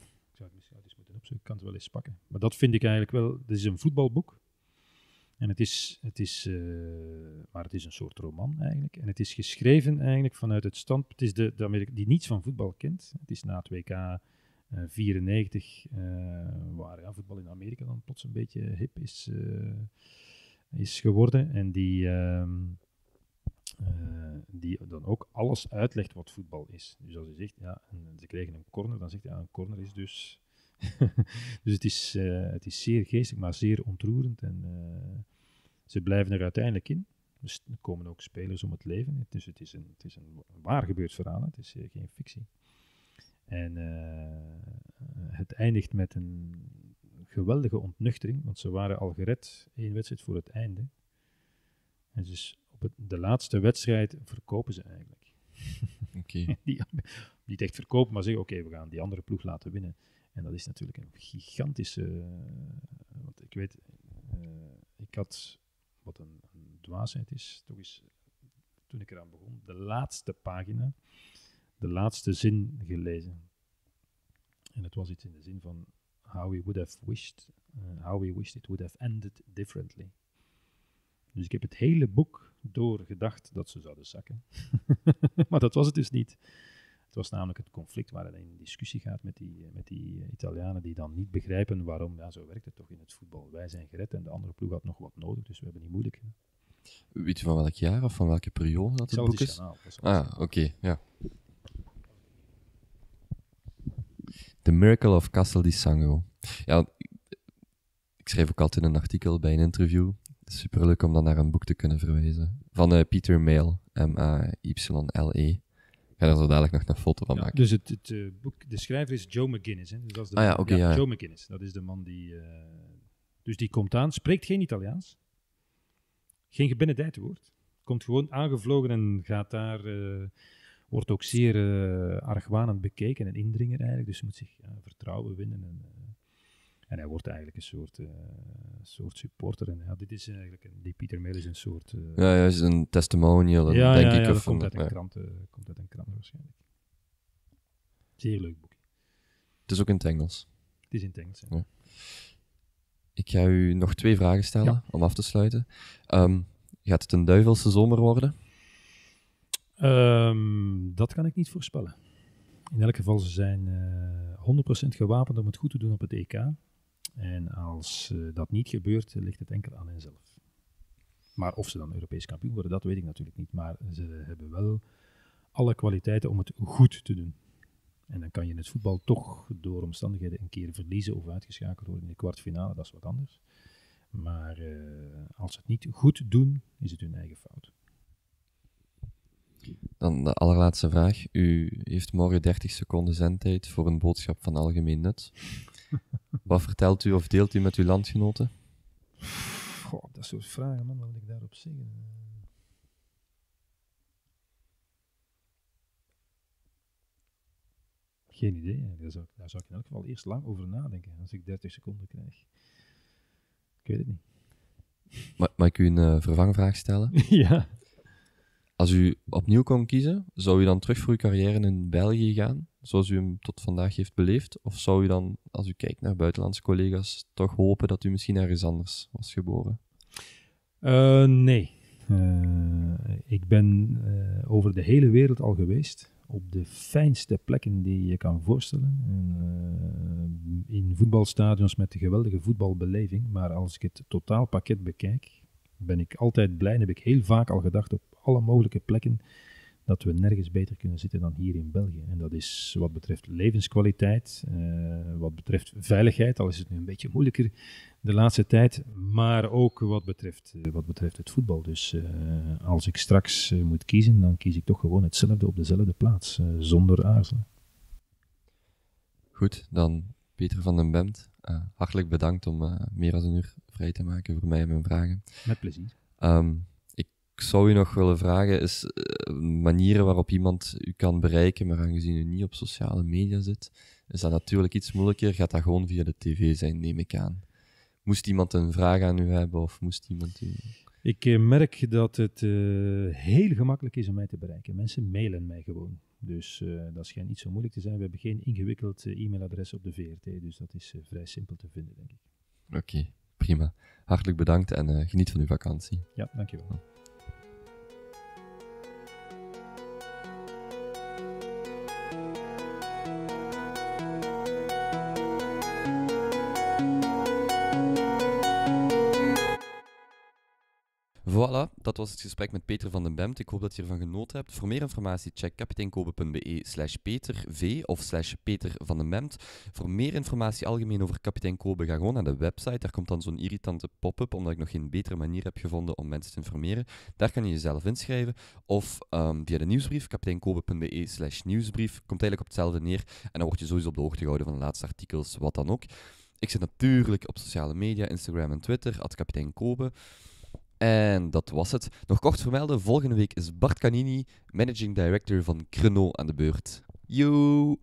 Ik zou het misschien eens moeten opzoeken, ik kan het wel eens pakken. Maar dat vind ik eigenlijk wel, het is een voetbalboek. En het is, het is, uh, maar het is een soort roman eigenlijk. En het is geschreven eigenlijk vanuit het standpunt, het is de, de Amerika- die niets van voetbal kent. Het is na het W K uh, vierennegentig, uh, waar ja, voetbal in Amerika dan plots een beetje hip is, uh, is geworden. En die... Uh, Uh, die dan ook alles uitlegt wat voetbal is. Dus als je zegt, ja, ze kregen een corner, dan zegt hij, ja, een corner is dus... dus het is, uh, het is zeer geestig, maar zeer ontroerend. En uh, ze blijven er uiteindelijk in. Dus er komen ook spelers om het leven. Dus het is een, het is een waar gebeurd verhaal, het is uh, geen fictie. En uh, het eindigt met een geweldige ontnuchtering, want ze waren al gered, één wedstrijd voor het einde. En dus... Op de laatste wedstrijd verkopen ze eigenlijk. Okay. Die, niet echt verkopen, maar zeggen, oké, okay, we gaan die andere ploeg laten winnen. En dat is natuurlijk een gigantische... Uh, want ik weet, uh, ik had, wat een, een dwaasheid is, toch is, toen ik eraan begon, de laatste pagina, de laatste zin gelezen. En het was iets in de zin van, how we would have wished, uh, how we wished it would have ended differently. Dus ik heb het hele boek door gedacht dat ze zouden zakken. Maar dat was het dus niet. Het was namelijk het conflict waar hij in discussie gaat met die, met die Italianen die dan niet begrijpen waarom, ja, zo werkt het toch in het voetbal. Wij zijn gered en de andere ploeg had nog wat nodig, dus we hebben niet moeilijk. Hè? Weet je van welk jaar of van welke periode dat het boek is? Kanaal, dat ah, oké, okay, ja. The Miracle of Castel di Sangro. Ja, ik schrijf ook altijd een artikel bij een interview. Superleuk om dan naar een boek te kunnen verwijzen. Van uh, Peter Mayle, M A Y L E. Ik ga daar zo dadelijk nog een foto van ja, maken. Dus het, het uh, boek, de schrijver is Joe McGuinness. Hè? Dus dat is de, ah ja, oké. Okay, ja, ja. Joe McGuinness, dat is de man die... Uh, dus die komt aan, spreekt geen Italiaans. Geen gebenedijd woord. Komt gewoon aangevlogen en gaat daar... Uh, wordt ook zeer uh, argwanend bekeken en indringer eigenlijk. Dus moet zich ja, vertrouwen winnen. En, uh, en hij wordt eigenlijk een soort, uh, soort supporter. En, ja, dit is eigenlijk een, die Peter Mayle is een soort... Uh, ja, hij ja, is een testimonial, ja, denk ja, ja, ik. Ja, dat komt uit, een ja. krant, uh, komt uit een krant waarschijnlijk. Zeer leuk boek. Het is ook in het Engels. Het is in het Engels, ja. Ja. Ik ga u nog twee vragen stellen ja. om af te sluiten. Um, gaat het een duivelse zomer worden? Um, dat kan ik niet voorspellen. In elk geval, ze zijn uh, honderd procent gewapend om het goed te doen op het E K. En als uh, dat niet gebeurt, ligt het enkel aan henzelf. Maar of ze dan Europees kampioen worden, dat weet ik natuurlijk niet. Maar ze hebben wel alle kwaliteiten om het goed te doen. En dan kan je in het voetbal toch door omstandigheden een keer verliezen of uitgeschakeld worden in de kwartfinale, dat is wat anders. Maar uh, als ze het niet goed doen, is het hun eigen fout. Dan de allerlaatste vraag. U heeft morgen dertig seconden zendtijd voor een boodschap van algemeen nut. Wat vertelt u of deelt u met uw landgenoten? Goh, dat soort vragen, man. Wat wil ik daarop zeggen? Geen idee. Daar zou, ik, daar zou ik in elk geval eerst lang over nadenken als ik dertig seconden krijg. Ik weet het niet. Ma- mag ik u een uh, vervangvraag stellen? Ja. Als u opnieuw kon kiezen, zou u dan terug voor uw carrière in België gaan, zoals u hem tot vandaag heeft beleefd? Of zou u dan, als u kijkt naar buitenlandse collega's, toch hopen dat u misschien ergens anders was geboren? Uh, nee. Uh, ik ben uh, over de hele wereld al geweest, op de fijnste plekken die je kan voorstellen. Uh, in voetbalstadions met een geweldige voetbalbeleving, maar als ik het totaalpakket bekijk, ben ik altijd blij en heb ik heel vaak al gedacht op alle mogelijke plekken dat we nergens beter kunnen zitten dan hier in België. En dat is wat betreft levenskwaliteit, uh, wat betreft veiligheid, al is het nu een beetje moeilijker de laatste tijd, maar ook wat betreft, wat betreft het voetbal. Dus uh, als ik straks uh, moet kiezen, dan kies ik toch gewoon hetzelfde op dezelfde plaats, uh, zonder aarzelen. Goed, dan Peter Vandenbempt. Uh, hartelijk bedankt om uh, meer dan een uur vrij te maken voor mij en mijn vragen. Met plezier. Um, Ik zou u nog willen vragen, is uh, manieren waarop iemand u kan bereiken, maar aangezien u niet op sociale media zit, is dat natuurlijk iets moeilijker. Gaat dat gewoon via de tv zijn, neem ik aan. Moest iemand een vraag aan u hebben of moest iemand u... Ik uh, merk dat het uh, heel gemakkelijk is om mij te bereiken. Mensen mailen mij gewoon. Dus uh, dat schijnt niet zo moeilijk te zijn. We hebben geen ingewikkeld uh, e-mailadres op de V R T, dus dat is uh, vrij simpel te vinden, denk ik. Oké, okay, prima. Hartelijk bedankt en uh, geniet van uw vakantie. Ja, dankjewel. Ja. Voilà, dat was het gesprek met Peter Vandenbempt. Ik hoop dat je ervan genoten hebt. Voor meer informatie check kapiteinkobe.be slash peterv of slash Peter Vandenbempt. Voor meer informatie algemeen over Kapitein Kobe ga gewoon naar de website. Daar komt dan zo'n irritante pop-up, omdat ik nog geen betere manier heb gevonden om mensen te informeren. Daar kan je jezelf inschrijven. Of um, via de nieuwsbrief, kapiteinkobe.be slash nieuwsbrief. Komt eigenlijk op hetzelfde neer. En dan word je sowieso op de hoogte gehouden van de laatste artikels, wat dan ook. Ik zit natuurlijk op sociale media, Instagram en Twitter, at Kapitein Kobe. En dat was het. Nog kort vermelden, volgende week is Bart Canini, Managing Director van Creno, aan de beurt. Yo!